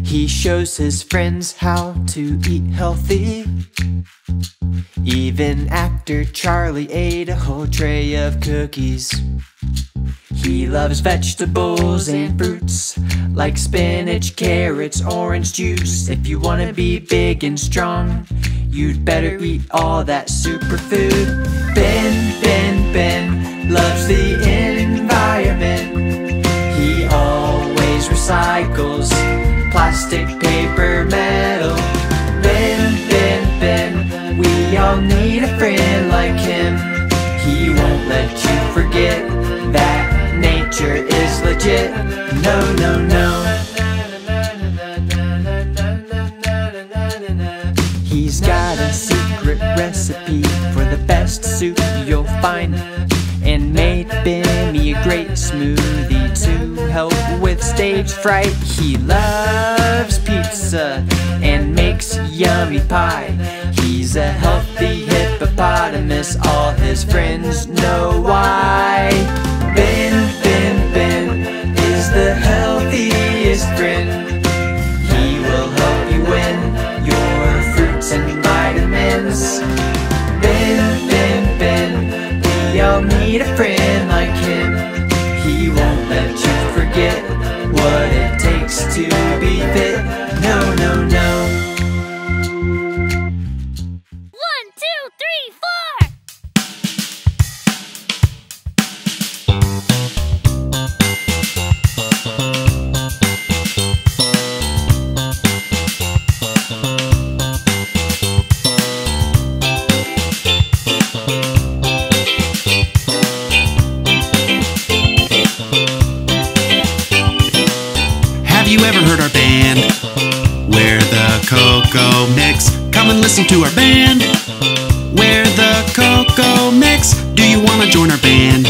He shows his friends how to eat healthy. Even after Charlie ate a whole tray of cookies. He loves vegetables and fruits like spinach, carrots, orange juice. If you want to be big and strong, you'd better eat all that superfood. Ben loves the environment. He always recycles plastic, paper, metal. Ben, we all need a friend like him. He won't let you forget that nature is legit. No. He's got a secret recipe for the best soup you'll find, and made Bimi a great smoothie to help with stage fright. He loves pizza and makes yummy pie. He's a healthy hippopotamus, all his friends know why. Ben is the healthiest friend. He will help you win your fruits and vitamins. Ben, we all need a friend like him. He won't let you forget what it takes to be fit. No. Listen to our band, we're the Cocoa Mix. Do you want to join our band?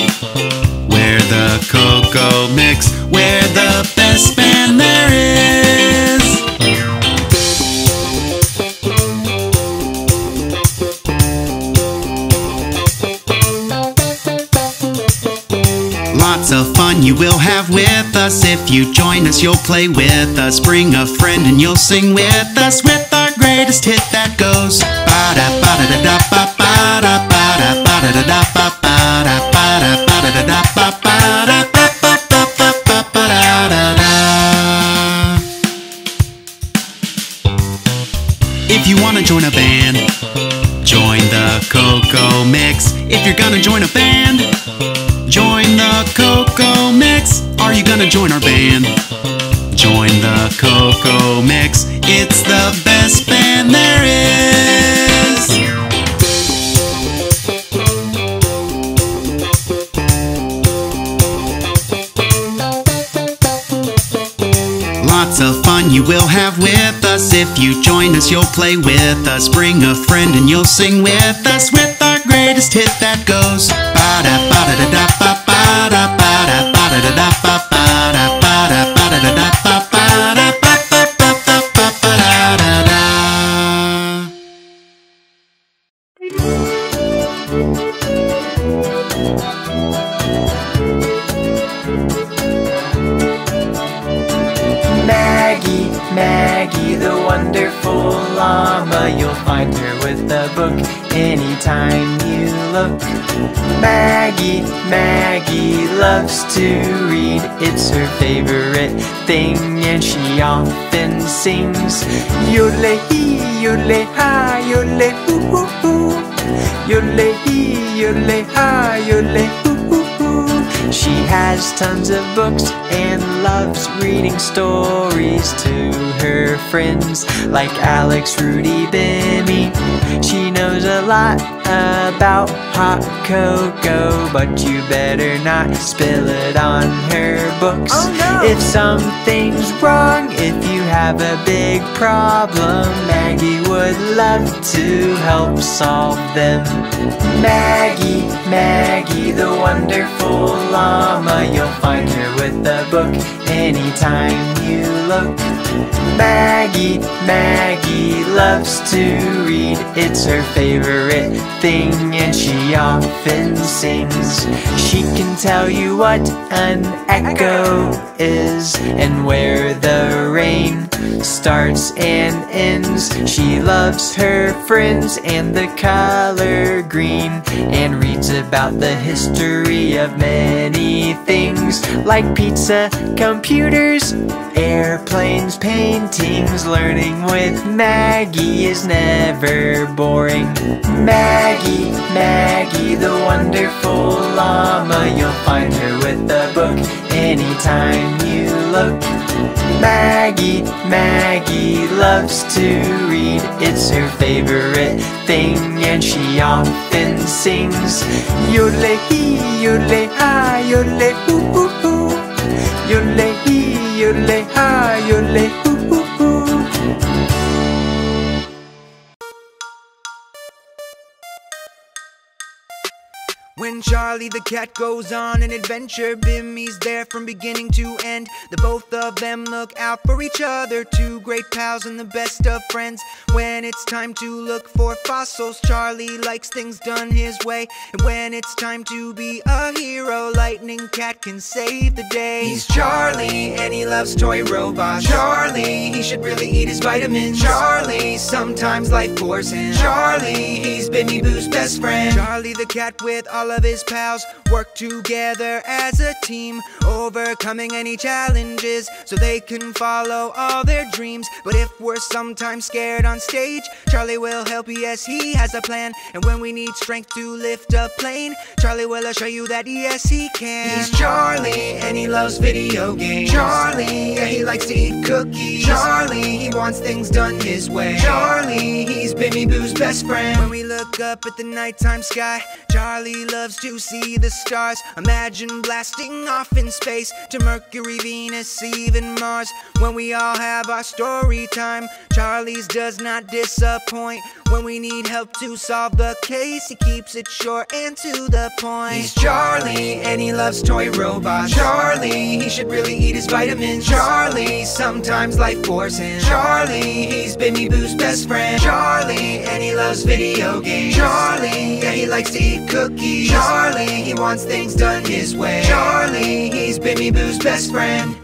We're the Cocoa Mix. We're the best band there is. Lots of fun you will have with us. If you join us, you'll play with us. Bring a friend and you'll sing with us. With our greatest hit that goes ba-da ba-da da da ba ba-da ba-da ba-da da da ba ba-da ba-da ba-da da da ba ba-da ba ba ba ba ba ba da da. If you wanna join a band, join the Cocoa Mix. If you're gonna join a band, join the Cocoa Mix. Are you gonna join our band? Join the Cocoa Mix. It's the best band there is. Lots of fun you will have with us. If you join us, you'll play with us. Bring a friend and you'll sing with us. With our greatest hit that goes ba-da ba-da da da ba ba-da ba-da ba-da da da ba ba-da ba-da ba-da da da ba ba-da ba ba ba ba ba da da da. Maggie, the wonderful llama. You'll find her with a book anytime you look. Maggie loves to read. It's her favorite thing, and she often sings Yodel-hee, yodel-ha, yodel-hoo-hoo-hoo. Yodel-hee, yodel-ha, yodel-hoo-hoo-hoo. She has tons of books and loves reading stories to her friends like Alex, Rudy, Bimi. She knows a lot about hot cocoa, but you better not spill it on her books. Oh, no. If something's wrong, if you have a big problem, Maggie would love to help solve them. Maggie, Maggie, the wonderful llama, you'll find her with a book anytime you look. Maggie, Maggie loves to read, it's her favorite thing, and she often sings. She can tell you what an echo is and where the rain starts and ends. She loves her friends and the color green, and reads about the history of many things like pizza, computers, airplanes, paintings. Learning with Maggie is never boring. Maggie, Maggie, the wonderful llama, you'll find her with a book anytime you look. Maggie, Maggie loves to read, it's her favorite thing, and she often sings. Yodelay-hee, yodelay-ah, yodelay-hoo-hoo-hoo. Yodelay-hee, yodelay-ah, yodelay-hoo-hoo-hoo. When Charlie the cat goes on an adventure, Bimi's there from beginning to end. The both of them look out for each other, two great pals and the best of friends. When it's time to look for fossils, Charlie likes things done his way. And when it's time to be a hero, Lightning Cat can save the day. He's Charlie and he loves toy robots. Charlie, he should really eat his vitamins. Charlie, sometimes life bores him. Charlie, he's Bimi Boo's best friend. Charlie the cat with all of his pals work together as a team, overcoming any challenges so they can follow all their dreams. But if we're sometimes scared on stage, Charlie will help, yes, he has a plan. And when we need strength to lift a plane, Charlie will assure you that, yes, he can. He's Charlie and he loves video games. Charlie, yeah, he likes to eat cookies. Charlie, he wants things done his way. Charlie, he's Bimi Boo's best friend. When we look up at the nighttime sky, Charlie loves to see the stars. Imagine blasting off in space to Mercury, Venus, even Mars. When we all have our story time, Charlie's does not disappoint. When we need help to solve the case, he keeps it short and to the point. He's Charlie and he loves toy robots. Charlie, he should really eat his vitamins. Charlie, sometimes life bores him. Charlie, he's Bimi Boo's best friend. Charlie, and he loves video games. Charlie, yeah, he likes to eat cookies. Charlie, he wants things done his way. Charlie, he's Bimi Boo's best friend.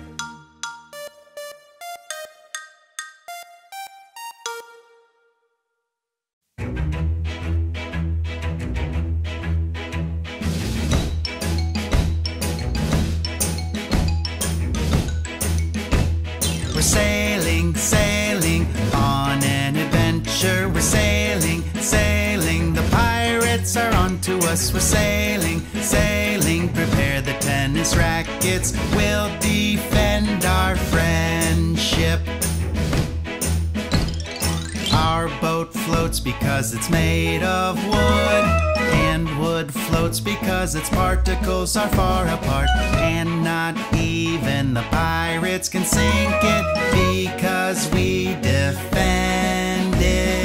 We're sailing, sailing on an adventure. We're sailing, sailing, the pirates are on to us. We're sailing, sailing, prepare the tennis rackets, we'll defend our friendship. Our boat floats because it's made of wood, and wood floats because its particles are far apart, and not even the pirates can sink it because we defend it.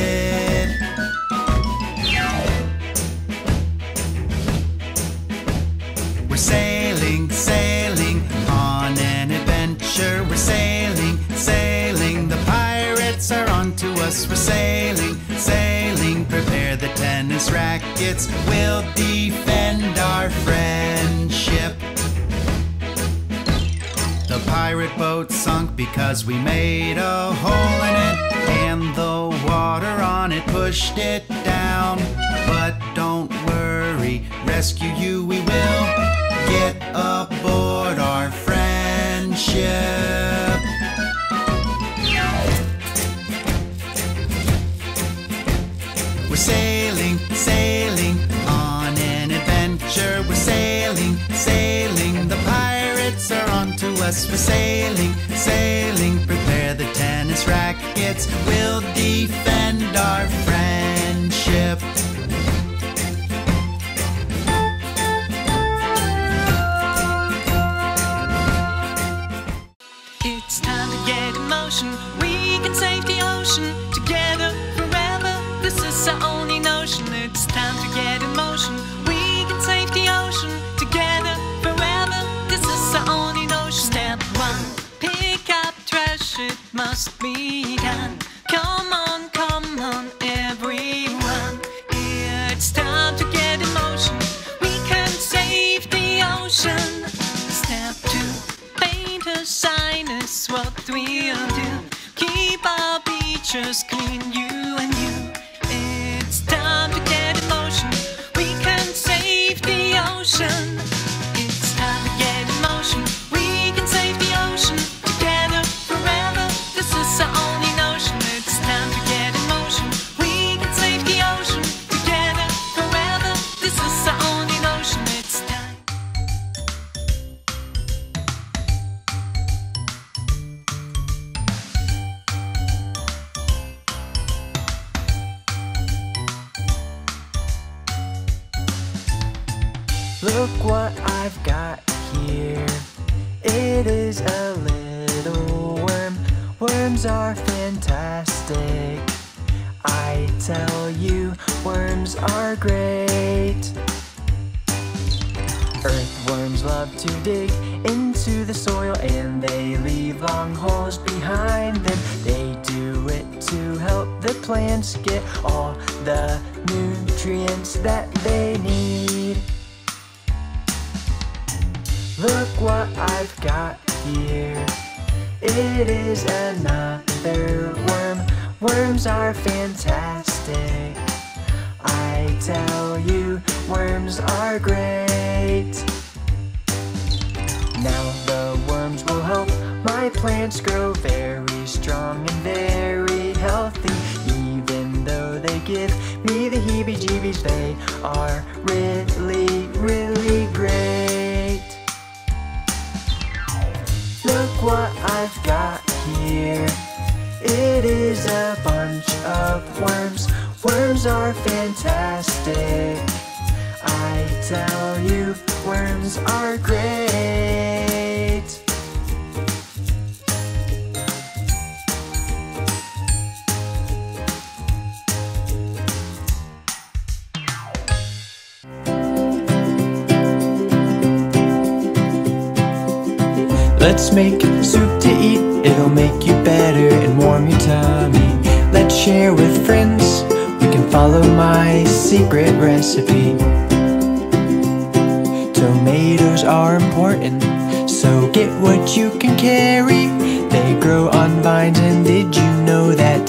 We're sailing, sailing on an adventure. We're sailing, sailing, the pirates are on to us. We're sailing, sailing, prepare the tennis rackets, we'll defend our friendship. The pirate boat sunk because we made a hole in it, and the water on it pushed it down. But don't worry, rescue you we will, get aboard our friendship. We're sailing, sailing on an adventure. We're sailing, sailing, us for sailing, sailing. Prepare the tennis rackets, we'll defend our friendship. It's time to get in motion. We can save the ocean together forever. This is our only notion. It's time to get in motion. We can save the ocean together forever. This is our only notion. Step one, pick up trash. It must be done. Come on, come on, everyone. It's time to get in motion. We can save the ocean. Step two, paint a sign. What we'll do, keep our beaches clean, you and you. It's time to get in motion. We can save the ocean. It's time to get in motion. We can save the ocean together forever. This is our only notion. It's time to get in motion. We can save the ocean together forever. This is our only notion. It's time. Look what I've got here. It is a little worm. Worms are fantastic. I tell you, worms are great. Earthworms love to dig into the soil, and they leave long holes behind them. They do it to help the plants get all the nutrients that they need. Look what I've got here. It is another worm. Worms are fantastic. I tell you, worms are great. Now the worms will help my plants grow very strong and very healthy. Even though they give me the heebie-jeebies, they are really, really great. Look what I've got here. It is a bunch of worms. Worms are fantastic. I tell you, worms are great. Let's make soup to eat, it'll make you better and warm your tummy. Let's share with friends, we can follow my secret recipe. Tomatoes are important, so get what you can carry. They grow on vines, and did you know that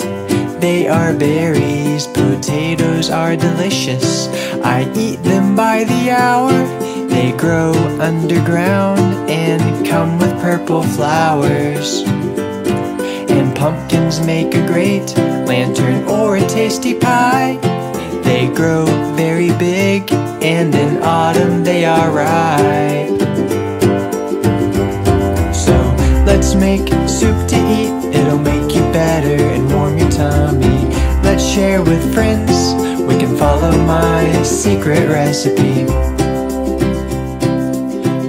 they are berries? Potatoes are delicious, I eat them by the hour. They grow underground and come with purple flowers. And pumpkins make a great lantern or a tasty pie. They grow very big and in autumn they are ripe. So let's make soup to eat, it'll make you better and warm your tummy. Let's share with friends, we can follow my secret recipe.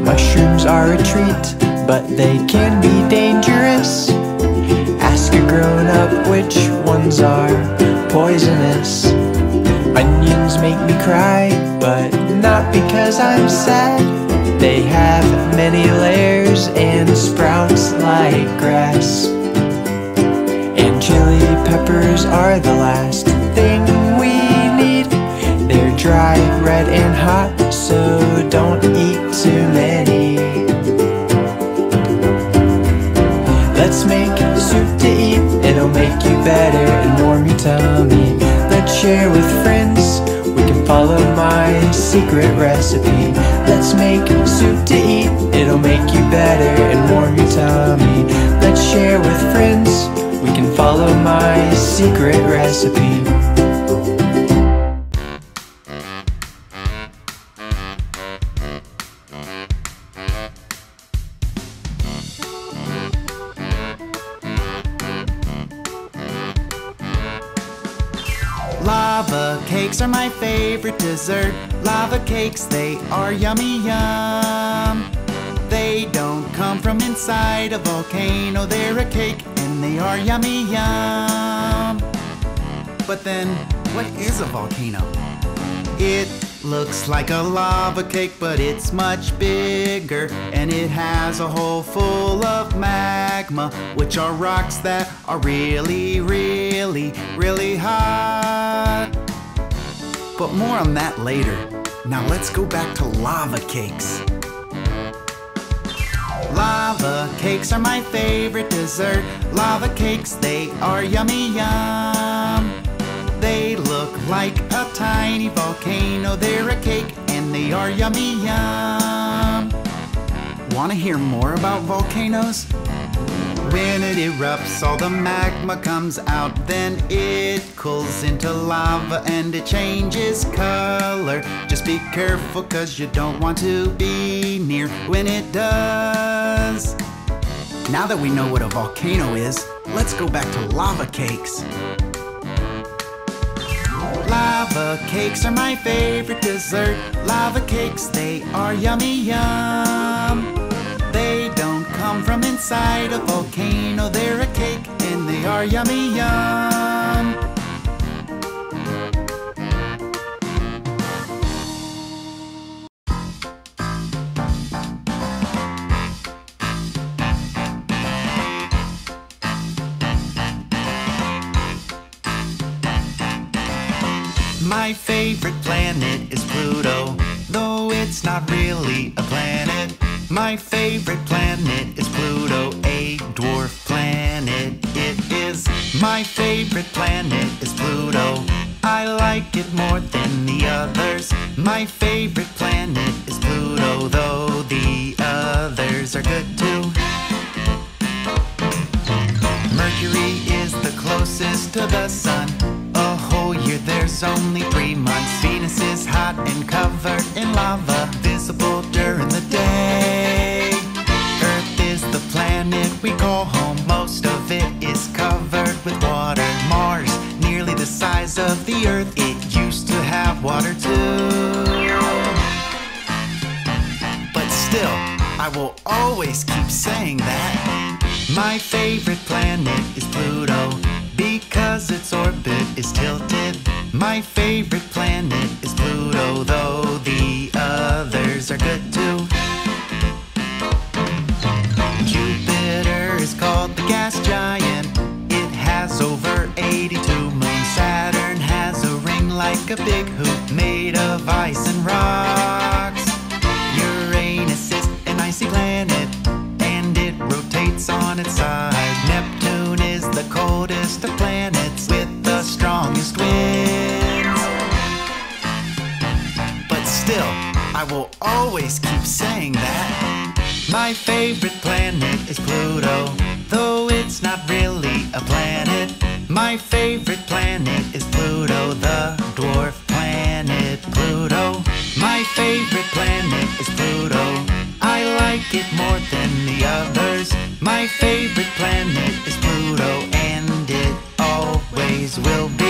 Mushrooms are a treat, but they can be dangerous. Ask a grown-up which ones are poisonous. Onions make me cry, but not because I'm sad. They have many layers and sprouts like grass. And chili peppers are the last thing we need. They're dry, red, and hot, so don't eat too many. Let's make soup to eat, it'll make you better and warm your tummy. Let's share with friends, we can follow my secret recipe. Let's make soup to eat, it'll make you better and warm your tummy. Let's share with friends, we can follow my secret recipe. Lava cakes are my favorite dessert. Lava cakes, they are yummy yum. They don't come from inside a volcano. They're a cake and they are yummy yum. But then, what is a volcano? It looks like a lava cake, but it's much bigger, and it has a hole full of magma, which are rocks that are really, really, really hot. But more on that later. Now let's go back to lava cakes. Lava cakes are my favorite dessert. Lava cakes, they are yummy yum. They look like a tiny volcano. They're a cake and they are yummy yum. Want to hear more about volcanoes? When it erupts, all the magma comes out. Then it cools into lava and it changes color. Just be careful, cause you don't want to be near when it does. Now that we know what a volcano is, let's go back to lava cakes. Lava cakes are my favorite dessert. Lava cakes, they are yummy yum. They don't come from inside a volcano. They're a cake and they are yummy yum. My favorite planet is Pluto, though it's not really a planet. My favorite planet is Pluto, a dwarf planet it is. My favorite planet is Pluto. I like it more than the others. My favorite planet is Pluto, though the others are good too. Mercury is the closest to the sun. A whole year, there's only 3 months. Venus is hot and covered in lava, visible during the day. Earth is the planet we call home. Most of it is covered with water. Mars, nearly the size of the Earth. It used to have water too. But still, I will always keep saying that. My favorite planet is Pluto, because its orbit is tilted. My favorite planet is Pluto, though the others are good too. Jupiter is called the gas giant. It has over 82 moons. Saturn has a ring like a big hoop, made of ice and rocks. Uranus is an icy planet, and it rotates on its side. Neptune is the coldest of planets, with the strongest winds. But still, I will always keep saying that. My favorite planet is Pluto, though it's not really a planet. My favorite planet is Pluto, the dwarf planet Pluto. My favorite planet is Pluto. I like it more than the others. My favorite planet is Pluto, and it always will be.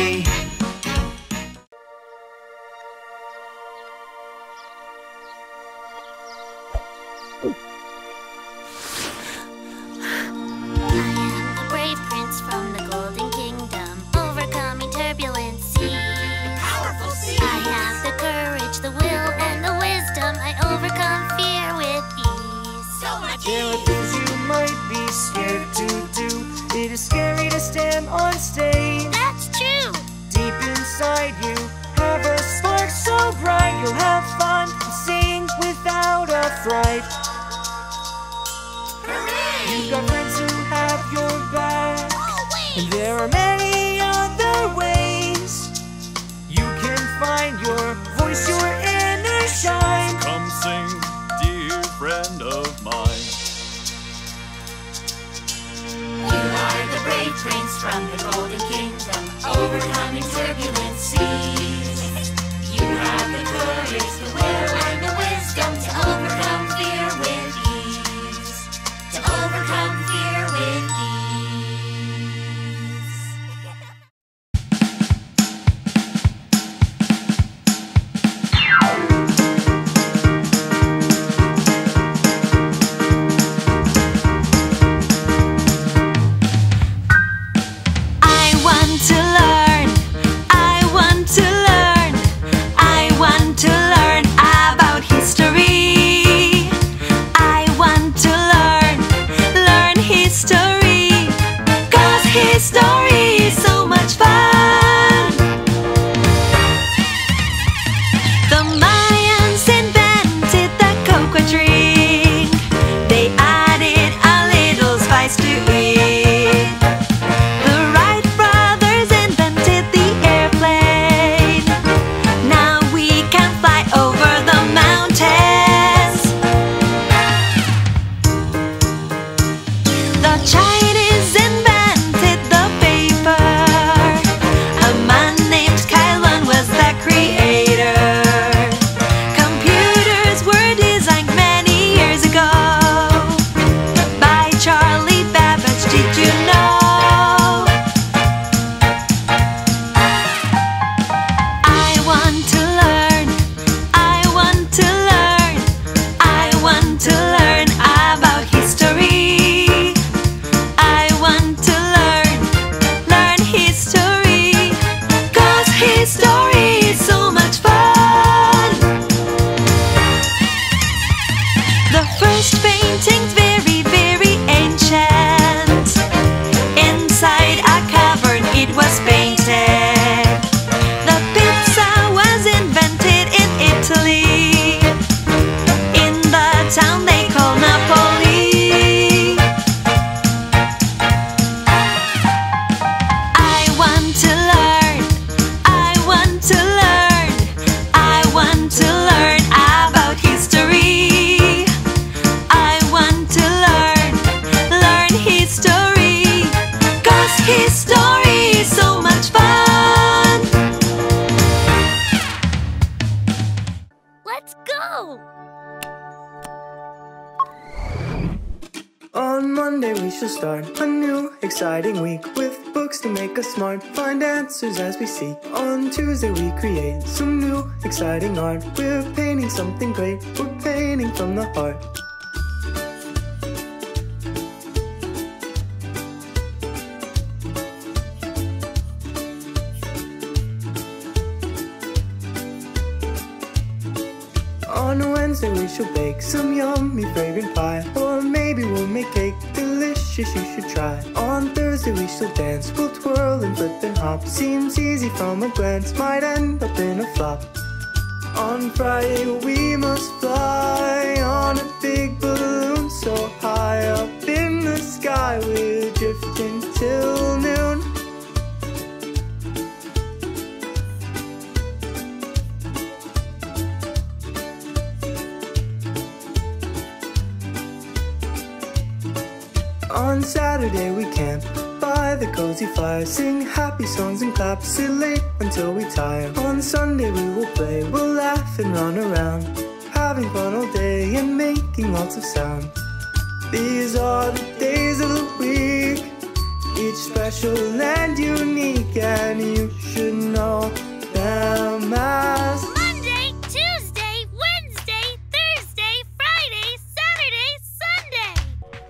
On Monday we shall start a new exciting week with books to make us smart. Find answers as we seek. On Tuesday we create some new exciting art. We're painting something great. We're painting from the heart. On Wednesday we shall bake some yummy fragrant pie, or maybe we'll make cake delicious you should try. On Thursday we shall dance, we'll twirl and flip and hop. Seems easy from a glance, might end up in a flop. On Friday we must fly on a big balloon, so high up in the sky we'll drift until noon. On Saturday we camp by the cozy fire, sing happy songs and clap, sit late until we tire. On Sunday we will play, we'll laugh and run around, having fun all day and making lots of sound. These are the days of the week, each special and unique, and you should know them as Monday, Tuesday, Wednesday, Thursday, Friday, Saturday, Sunday.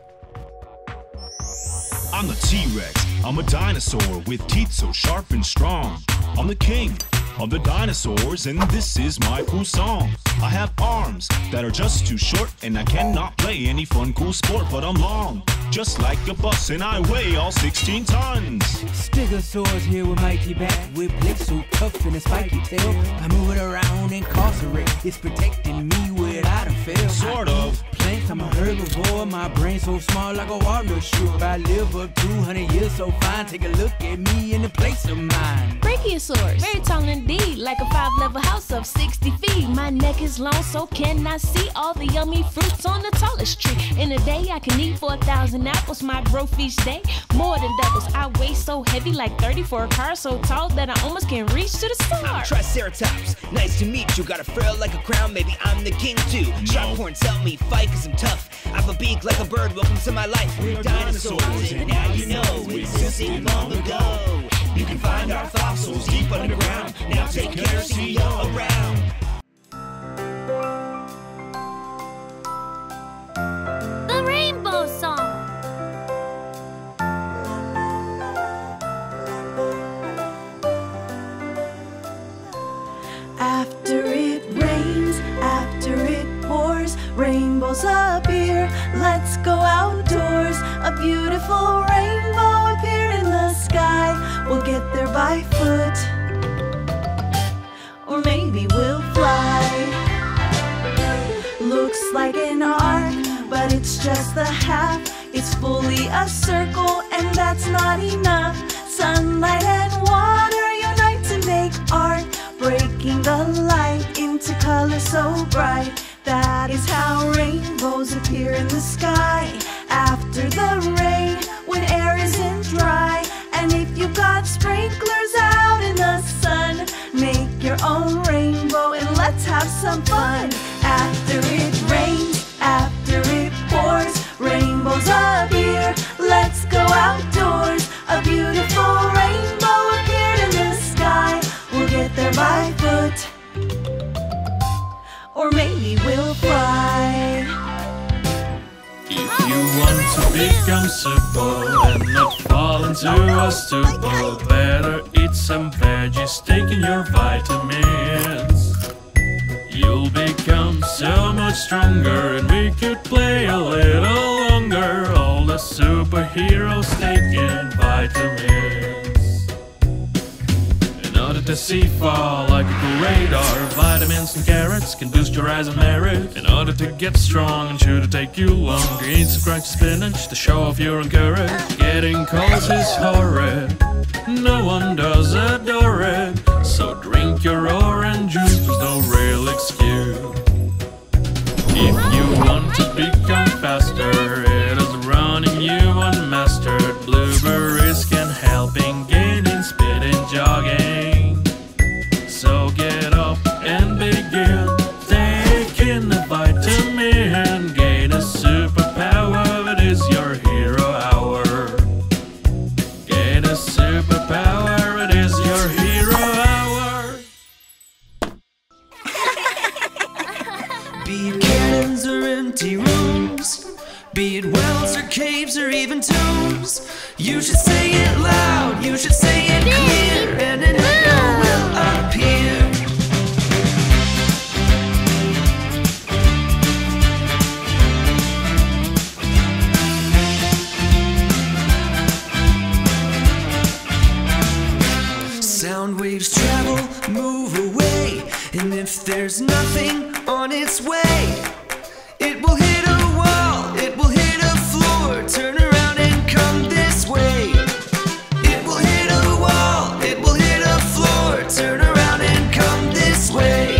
I'm the T-Rex, I'm a dinosaur with teeth so sharp and strong. I'm the king of the dinosaurs and this is my cool song. I have arms that are just too short and I cannot play any fun cool sport, but I'm long, just like a bus and I weigh all 16 tons. Stegosaurus here with mighty back, with lips so tough and a spiky tail. I move it around and incarcerate, it's protecting me without a fail. Sort of. I'm a herbivore, my brain so small like a walnut shoot. I live up 200 years so fine, take a look at me in the place of mine. Brachiosaurus, very tall indeed, like a 5-level house of 60 feet. My neck is long so can I see all the yummy fruits on the tallest tree. In a day I can eat 4,000 apples, my growth each day more than doubles. I weigh so heavy like 30 for a car, so tall that I almost can't reach to the stars. I'm Triceratops, nice to meet you, got a frill like a crown, maybe I'm the king too. Sharp horns help me fight 'cause I'm tough, I've a beak like a bird, welcome to my life. We're dinosaurs and now you know it existed long ago. You can find our fossils deep underground, now take care, see you around. The Rainbow Song. After it rains, after it pours, rainbows appear, let's go outdoors. A beautiful rainbow appear in the sky, we'll get there by foot, or maybe we'll fly. Looks like an arc, but it's just the half, it's fully a circle and that's not enough. Sunlight and water unite to make art, breaking the light into color so bright. That is how rainbows appear in the sky after the rain. comfortable and not fall into a stupor. Better eat some veggies, take in your vitamins. You'll become so much stronger, and we could play a little longer. All the superheroes taking vitamins in order to see far like a cool radar. Vitamins and carrots can boost your eyes and merit. In order to get strong and sure to take you longer, eat some crunchy spinach to show off your own courage. Getting colds is horrid, no one does adore it, so drink your orange juice, there's no real excuse. If you want to become faster, it is running you unmastered. Blueberries can help in gaining speed and jogging. So get up and begin taking the vitamin. Gain a superpower, it is your hero hour. Gain a superpower, it is your hero hour. Be it cannons or empty rooms, be it wells or caves or even tombs, you should say it loud, you should say it clear, and an echo will appear. Sound waves travel, move away, and if there's nothing on its way, it will hit a wall, it will hit a floor, turn around and come this way. It will hit a wall, it will hit a floor, turn around and come this way.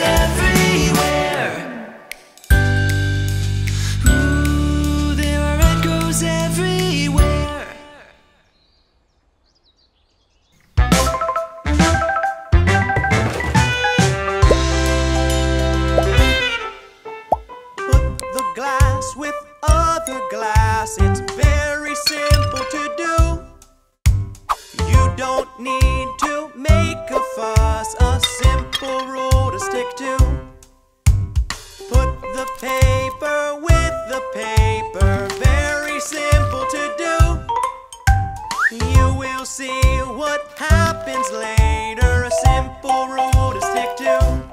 Everywhere. Ooh, there are echoes everywhere. Put the glass with other glass. It's very simple to do. You don't need to make a fuss. A simple rule stick to. Put the paper with the paper, very simple to do. You will see what happens later, a simple rule to stick to.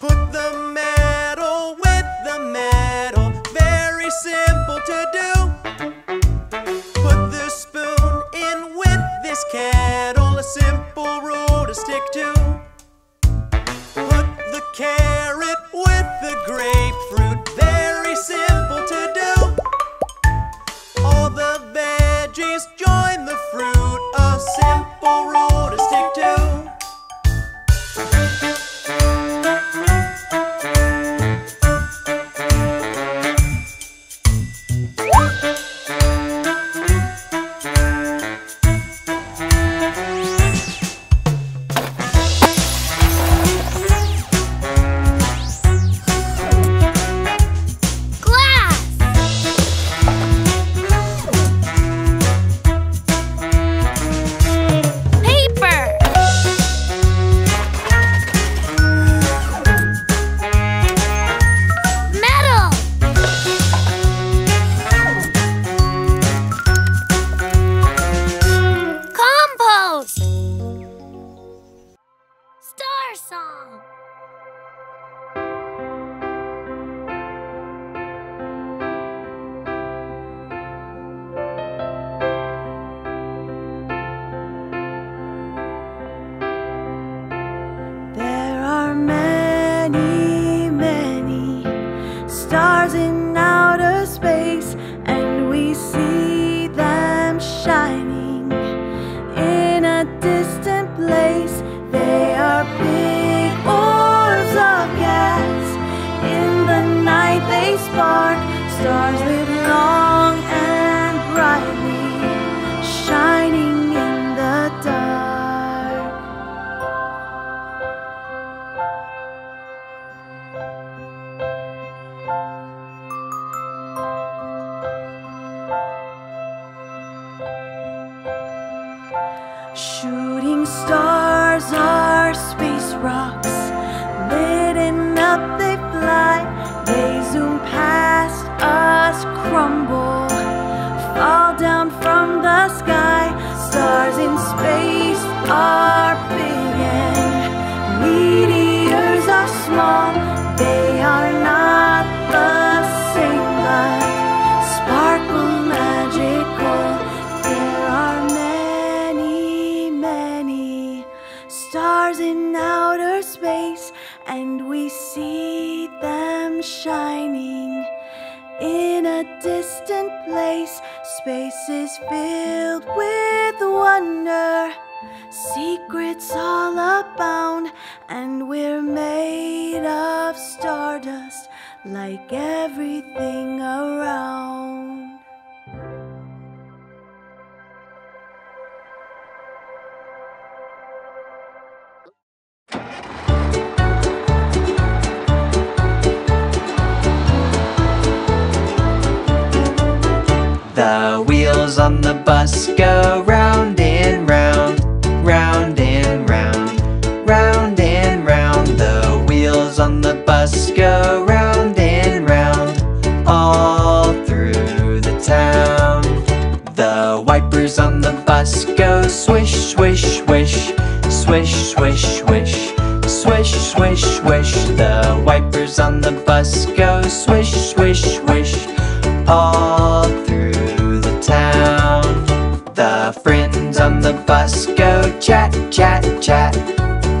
Put the metal with the metal, very simple to do. Kettle, a simple rule to stick to. Put the carrot with the grapefruit, very simple to do. All the veggies join the fruit, a simple rule to stick to. walls crumble, fall down from the sky. Stars in space are big and meteors are small. They are not the same, but sparkle magical. There are many, many stars in outer space, and we see them shining in a distant place. Space is filled with wonder, secrets all abound, and we're made of stardust like everything around. The wheels on the bus go round and round, round and round, round and round. The wheels on the bus go round and round, all through the town. The wipers on the bus go swish, swish, swish, swish, swish, swish, swish, swish, swish. The wipers on the bus go swish, swish, swish, all through the town. The friends on the bus go chat, chat, chat,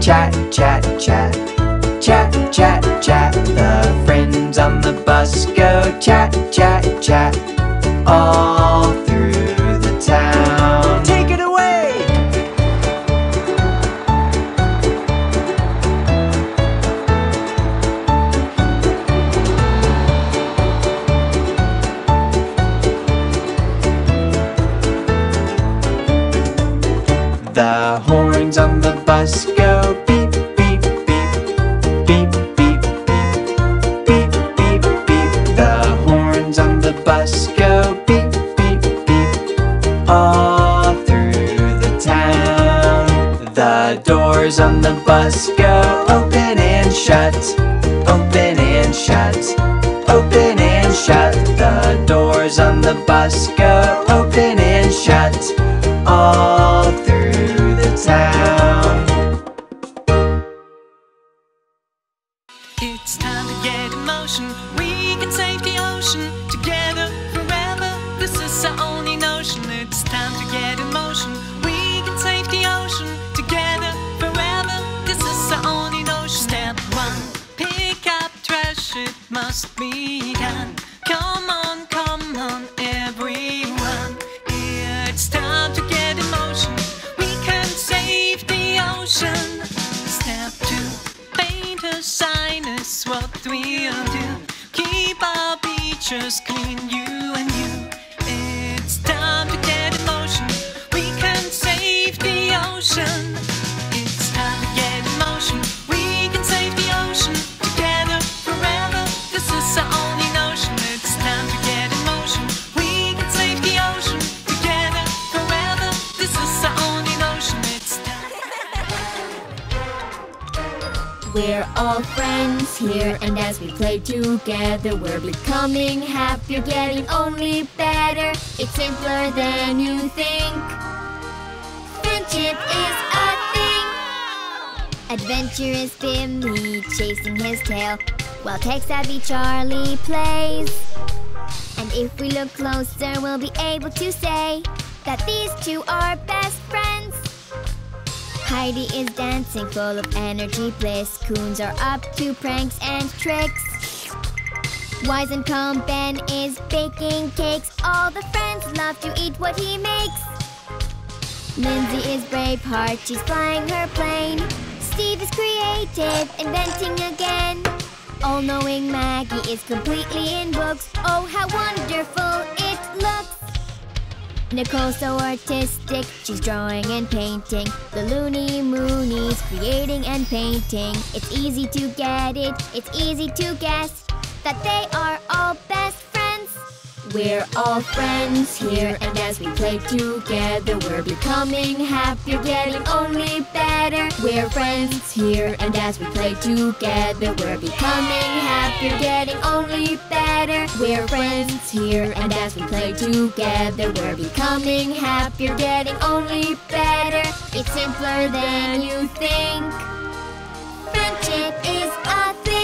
chat, chat, chat, chat, chat, chat. The friends on the bus go chat, chat, chat, all through the town. Take it away! The horns on the bus go beep, beep, beep, beep, beep, beep, beep, beep, beep. The horns on the bus go beep, beep, beep, all through the town. The doors on the bus go open and shut, open and shut, open and shut. The doors on the bus go open and shut, all through the town. It's time to get in motion. We can save the ocean together forever. This is our only notion. It's time to get in motion. We can save the ocean together forever. This is our only notion. Step one, pick up trash. It must be done. Come on, everyone. It's time to get in motion. We can save the ocean. Step two, paint a sign is what we'll do. Keep our beaches clean, you and you. It's time to get in motion. We can save the ocean. It's time to get in motion. We can save the ocean together forever. This is our only notion. It's time to get in motion. We can save the ocean together forever. This is our only notion. It's time. We're all friends here, and as we play together, we're becoming happier, getting only better. It's simpler than you think. Friendship is a thing. Adventurous Bimi chasing his tail, while tech-savvy Charlie plays. And if we look closer, we'll be able to say that these two are best friends. Heidi is dancing full of energy bliss. Coons are up to pranks and tricks. Wise and calm Ben is baking cakes. All the friends love to eat what he makes. Lindsay is Braveheart, she's flying her plane. Steve is creative, inventing again. All-knowing Maggie is completely in books. Oh, how wonderful it looks! Nicole's so artistic, she's drawing and painting. The Looney Moonies creating and painting. It's easy to get it, it's easy to guess that they are all best friends. We're all friends here, and as we play together, we're becoming happier, getting only better. We're friends here, and as we play together, we're becoming happier, getting only better. We're friends here, and as we play together, we're becoming happier, getting only better. It's simpler than you think. Friendship is a thing.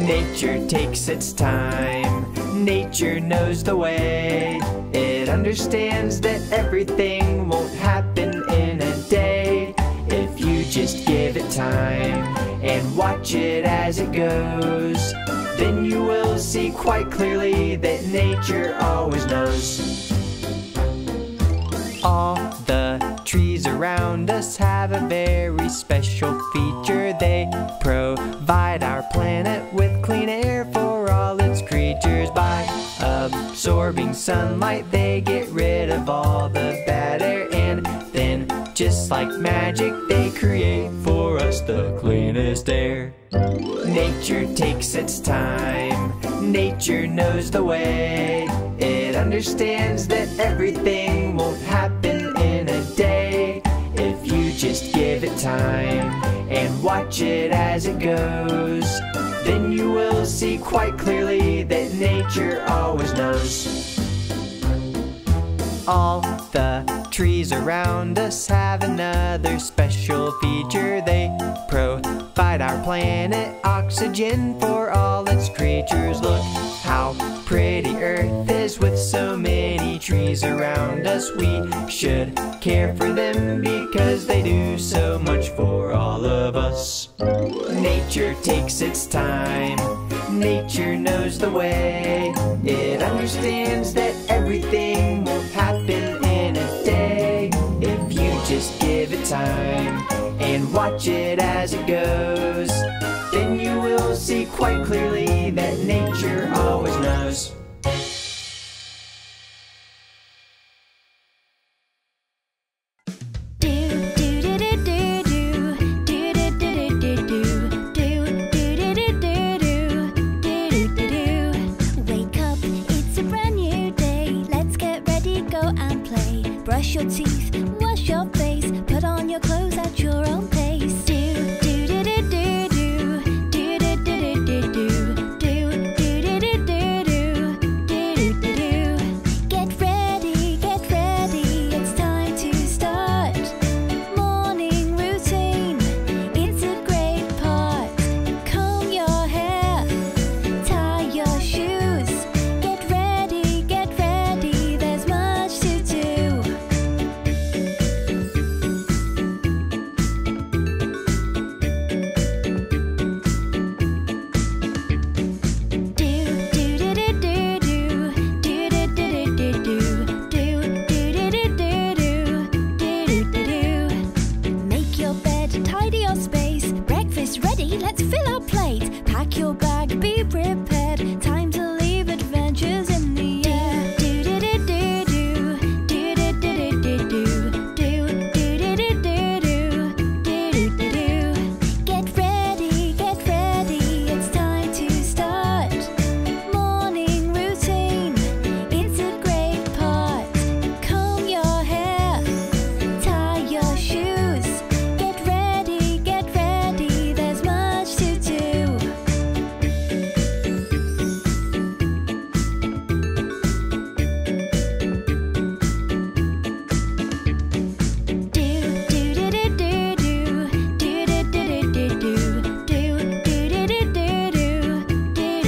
Nature takes its time. Nature knows the way. It understands that everything won't happen in a day. If you just give it time and watch it as it goes, then you will see quite clearly that nature always knows. All the trees around us have a very special feature. They provide our planet with clean air for all its creatures. By absorbing sunlight, they get rid of all the bad air, and then, just like magic, they create for us the cleanest air. Nature takes its time. Nature knows the way. It understands that everything won't happen in a day. If you just give it time and watch it as it goes, then you will see quite clearly that nature always knows. All the trees around us have another special feature. They provide our planet oxygen for all its creatures. Look how pretty Earth is with so many trees around us. We should care for them because they do so much for all of us. Nature takes its time. Nature knows the way. It understands that everything will happen in a day. If you just give it time and watch it as it goes, then you will see quite clearly that nature always knows. Brush your teeth, wash your face, put on your clothes at your own pace. Do do do do do do do do do do do do do do do do do do. Get ready, it's time to start morning routine. It's a great part. Comb your hair, tie your shoes. Get ready, there's much to do. Make your bed, tidy your space. Breakfast ready, let's fill our plate. Pack your bag, be prepared. Time to leave, adventures in the air. Do do do do do do do do do do do do do. Get ready, it's time to start morning routine. It's a great part. Comb your hair, tie your shoes. Get ready, there's much to do. Do do do do do do do do do do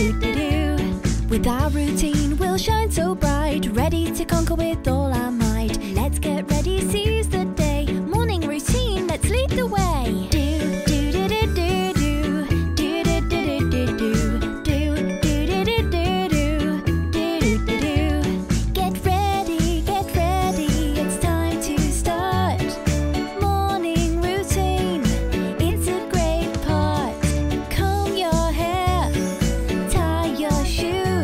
do do do. With our routine, we'll shine so bright, ready to conquer with all our might. Let's get ready, seize the day. Morning routine, let's lead the way. Do do do do do do do do do do do do. Get ready, it's time to start morning routine. It's a great part. Comb your hair, tie your shoes.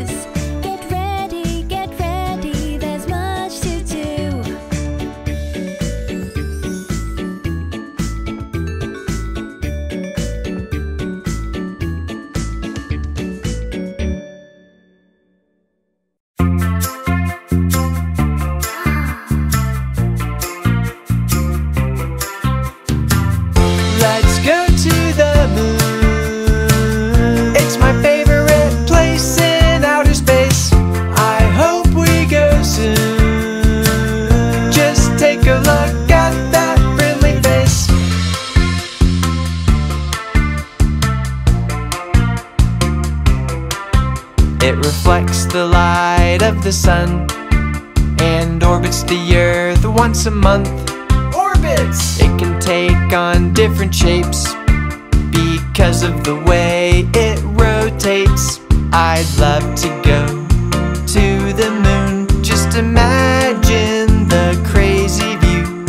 meets the light of the sun and orbits the earth once a month. Orbits! It can take on different shapes because of the way it rotates. I'd love to go to the moon. Just imagine the crazy view.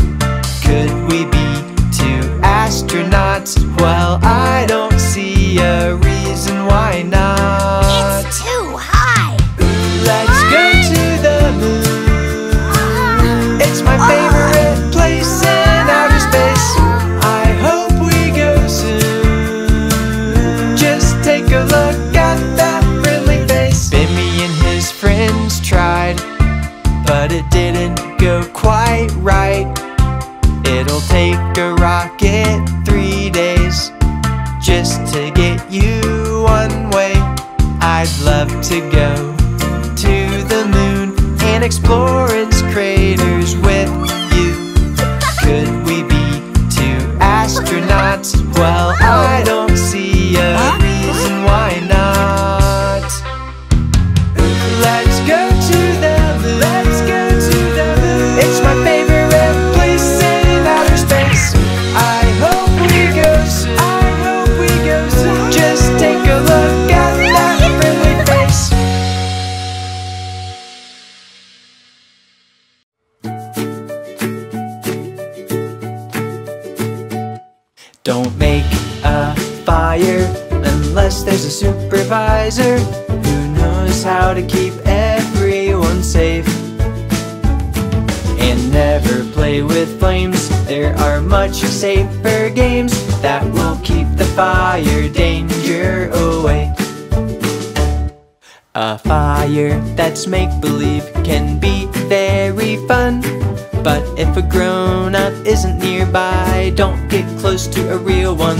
Could we be two astronauts? Well, I don't see a reason why not. It's too high. Let's go to the moon. It's my favorite place in outer space. I hope we go soon. Just take a look at that friendly face. Bimi and his friends tried, but it didn't go quite right. It'll take a rocket 3 days just to get you one way. I'd love to go to the moon and explore its craters with you. Could we be two astronauts? Well, I don't see a reason why not. Let's go to the moon. Let's go to the moon. It's my favorite place in outer space. I hope we go soon. I hope we go soon. Just take a look at that. Don't make a fire unless there's a supervisor who knows how to keep everyone safe. And never play with flames. There are much safer games that will keep the fire danger away. A fire that's make-believe can be very fun, but if a grown-up isn't nearby, don't get close to a real one.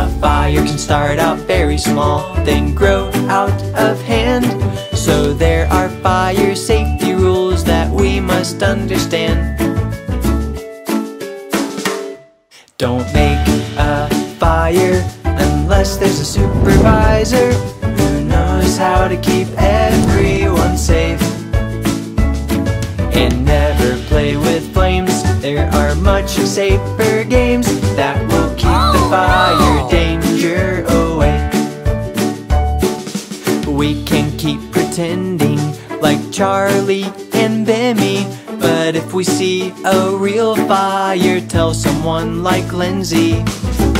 A fire can start out very small, then grow out of hand. So there are fire safety rules that we must understand. Don't make a fire unless there's a supervisor who knows how to keep everyone safe. And never play with flames. There are much safer games that will keep the fire danger away. We can keep pretending like Charlie and Bimi, but if we see a real fire, tell someone like Lindsay.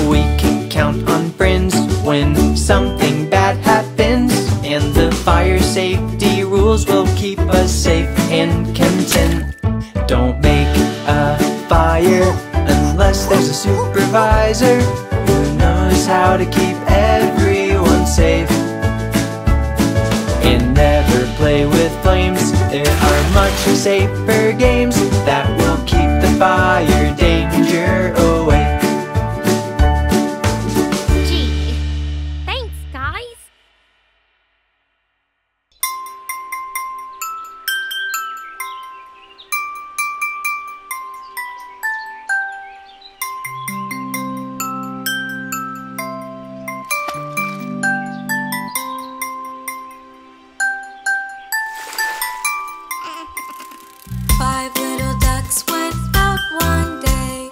We can count on friends when something bad happens, and the fire safety rules will keep us safe and content. Don't make a fire unless there's a supervisor who knows how to keep everyone safe. And never play with flames. There are much safer games that will keep the fire danger away. Five little ducks went out one day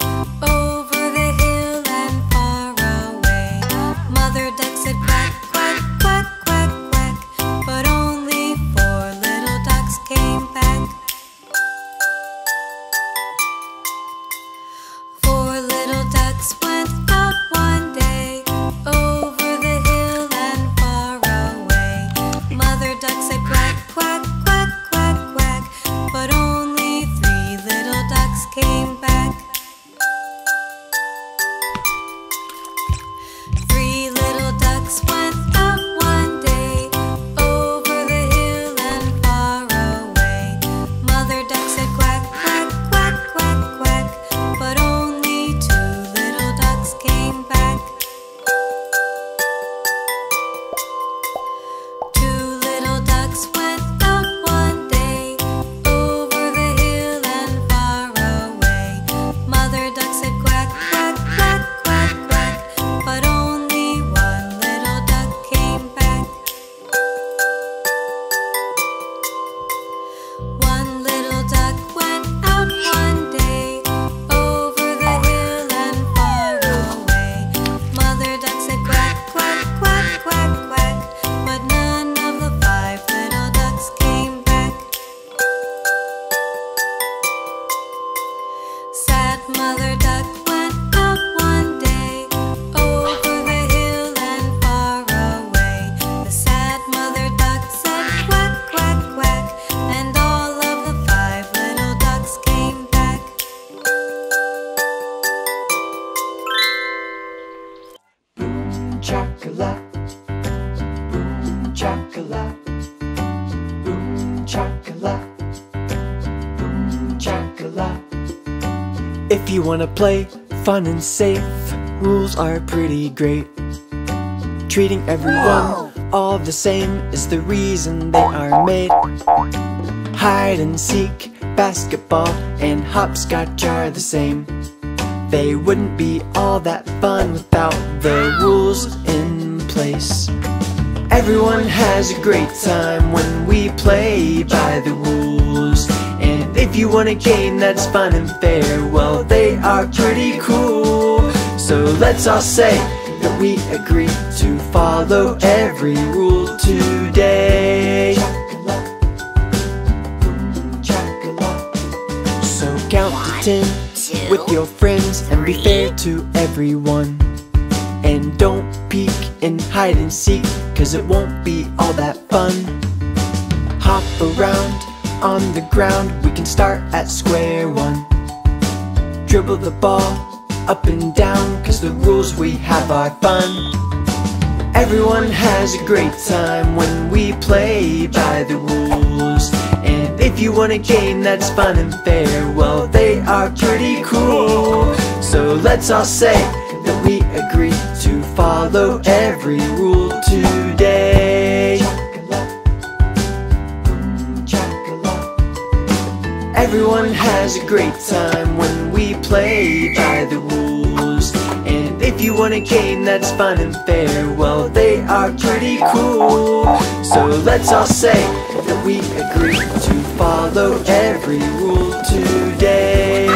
If you wanna play fun and safe, rules are pretty great. Treating everyone all the same is the reason they are made. Hide and seek, basketball, and hopscotch are the same. They wouldn't be all that fun without the rules in place. Everyone has a great time when we play by the rules. And if you want a game that's fun and fair, well, they are pretty cool. So let's all say that we agree to follow every rule today. So count to 10 with your friends and be fair to everyone. And don't peek and hide and seek, cause it won't be all that fun. Hop around on the ground, we can start at square one. Dribble the ball up and down, cause the rules we have are fun. Everyone has a great time when we play by the rules. And if you want a game that's fun and fair, well, they are pretty cool. So let's all say that we agree to follow every rule today. Everyone has a great time when we play by the rules. And if you want a game that's fun and fair, well, they are pretty cool. So let's all say that we agree to follow every rule today.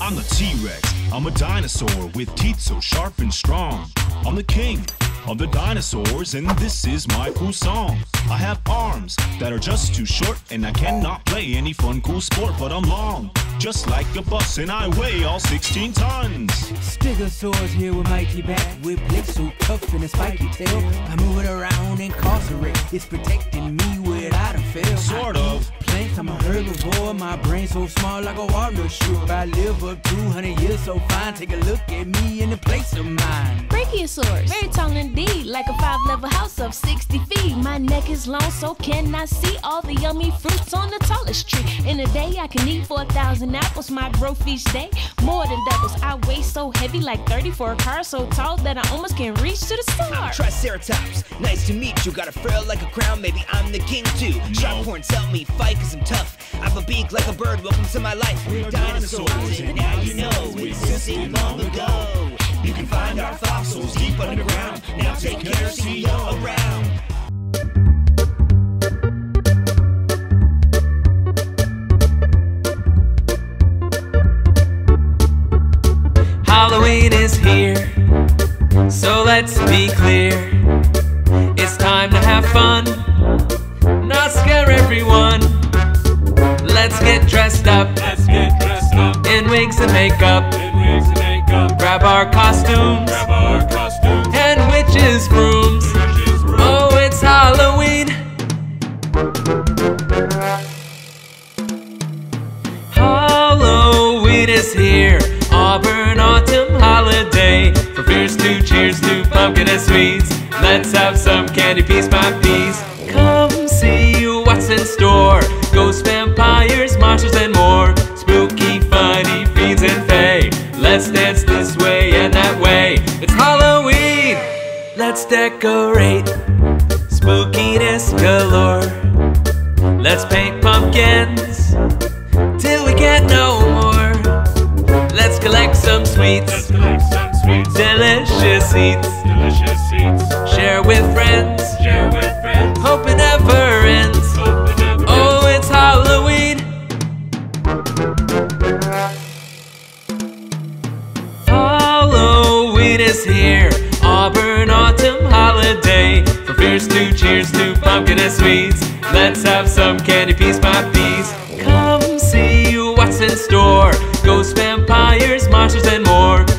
I'm the T-Rex. I'm a dinosaur with teeth so sharp and strong. I'm the king of the dinosaurs and this is my cool song. I have arms that are just too short and I cannot play any fun cool sport, but I'm long, just like a bus, and I weigh all 16 tons. Stegosaurus here with mighty back, with lips so tough and a spiky tail. I move it around and incarcerate, it's protecting me without a fail. Sort of. Plants, I'm a herbivore, my brain so small like a walnut shoot. I live up 200 years so fine, take a look at me in the place of mine. Brachiosaurus, very tall indeed, like a 5-level house of 60 feet. My neck is long so can I see all the yummy fruits on the tallest tree. In a day I can eat 4,000 apples, my growth each day more than doubles. I weigh so heavy, like 30 for a car, so tall that I almost can't reach to the stars. I'm Triceratops, nice to meet you. Got a frill like a crown, maybe I'm the king too. Sharp horns help me fight cause I'm tough. I've a beak like a bird, welcome to my life. We're dinosaurs and now you know it existed long ago. You can find our fossils deep underground. Now take care, see you around. Halloween is here, so let's be clear. It's time to have fun, not scare everyone. Let's get dressed up, in wigs and makeup. Grab our costumes, and witches' brooms. Oh, it's Halloween. Halloween is here. Auburn autumn holiday, for beers to cheers to pumpkin and sweets. Let's have some candy piece by piece. Come see what's in store. Ghosts, vampires, monsters and more. Spooky, funny, fiends and fae. Let's dance this way and that way. It's Halloween! Let's decorate, spookiness galore. Let's paint pumpkins till we can't no more. Let's collect some sweets, delicious eats. Share with friends, hope it never ends. Oh, it's Halloween. Halloween is here, Auburn autumn holiday. From beers to cheers to pumpkin and sweets. Let's have some candy piece by piece. Come see what's in store. Ghosts, vampires, monsters, and more.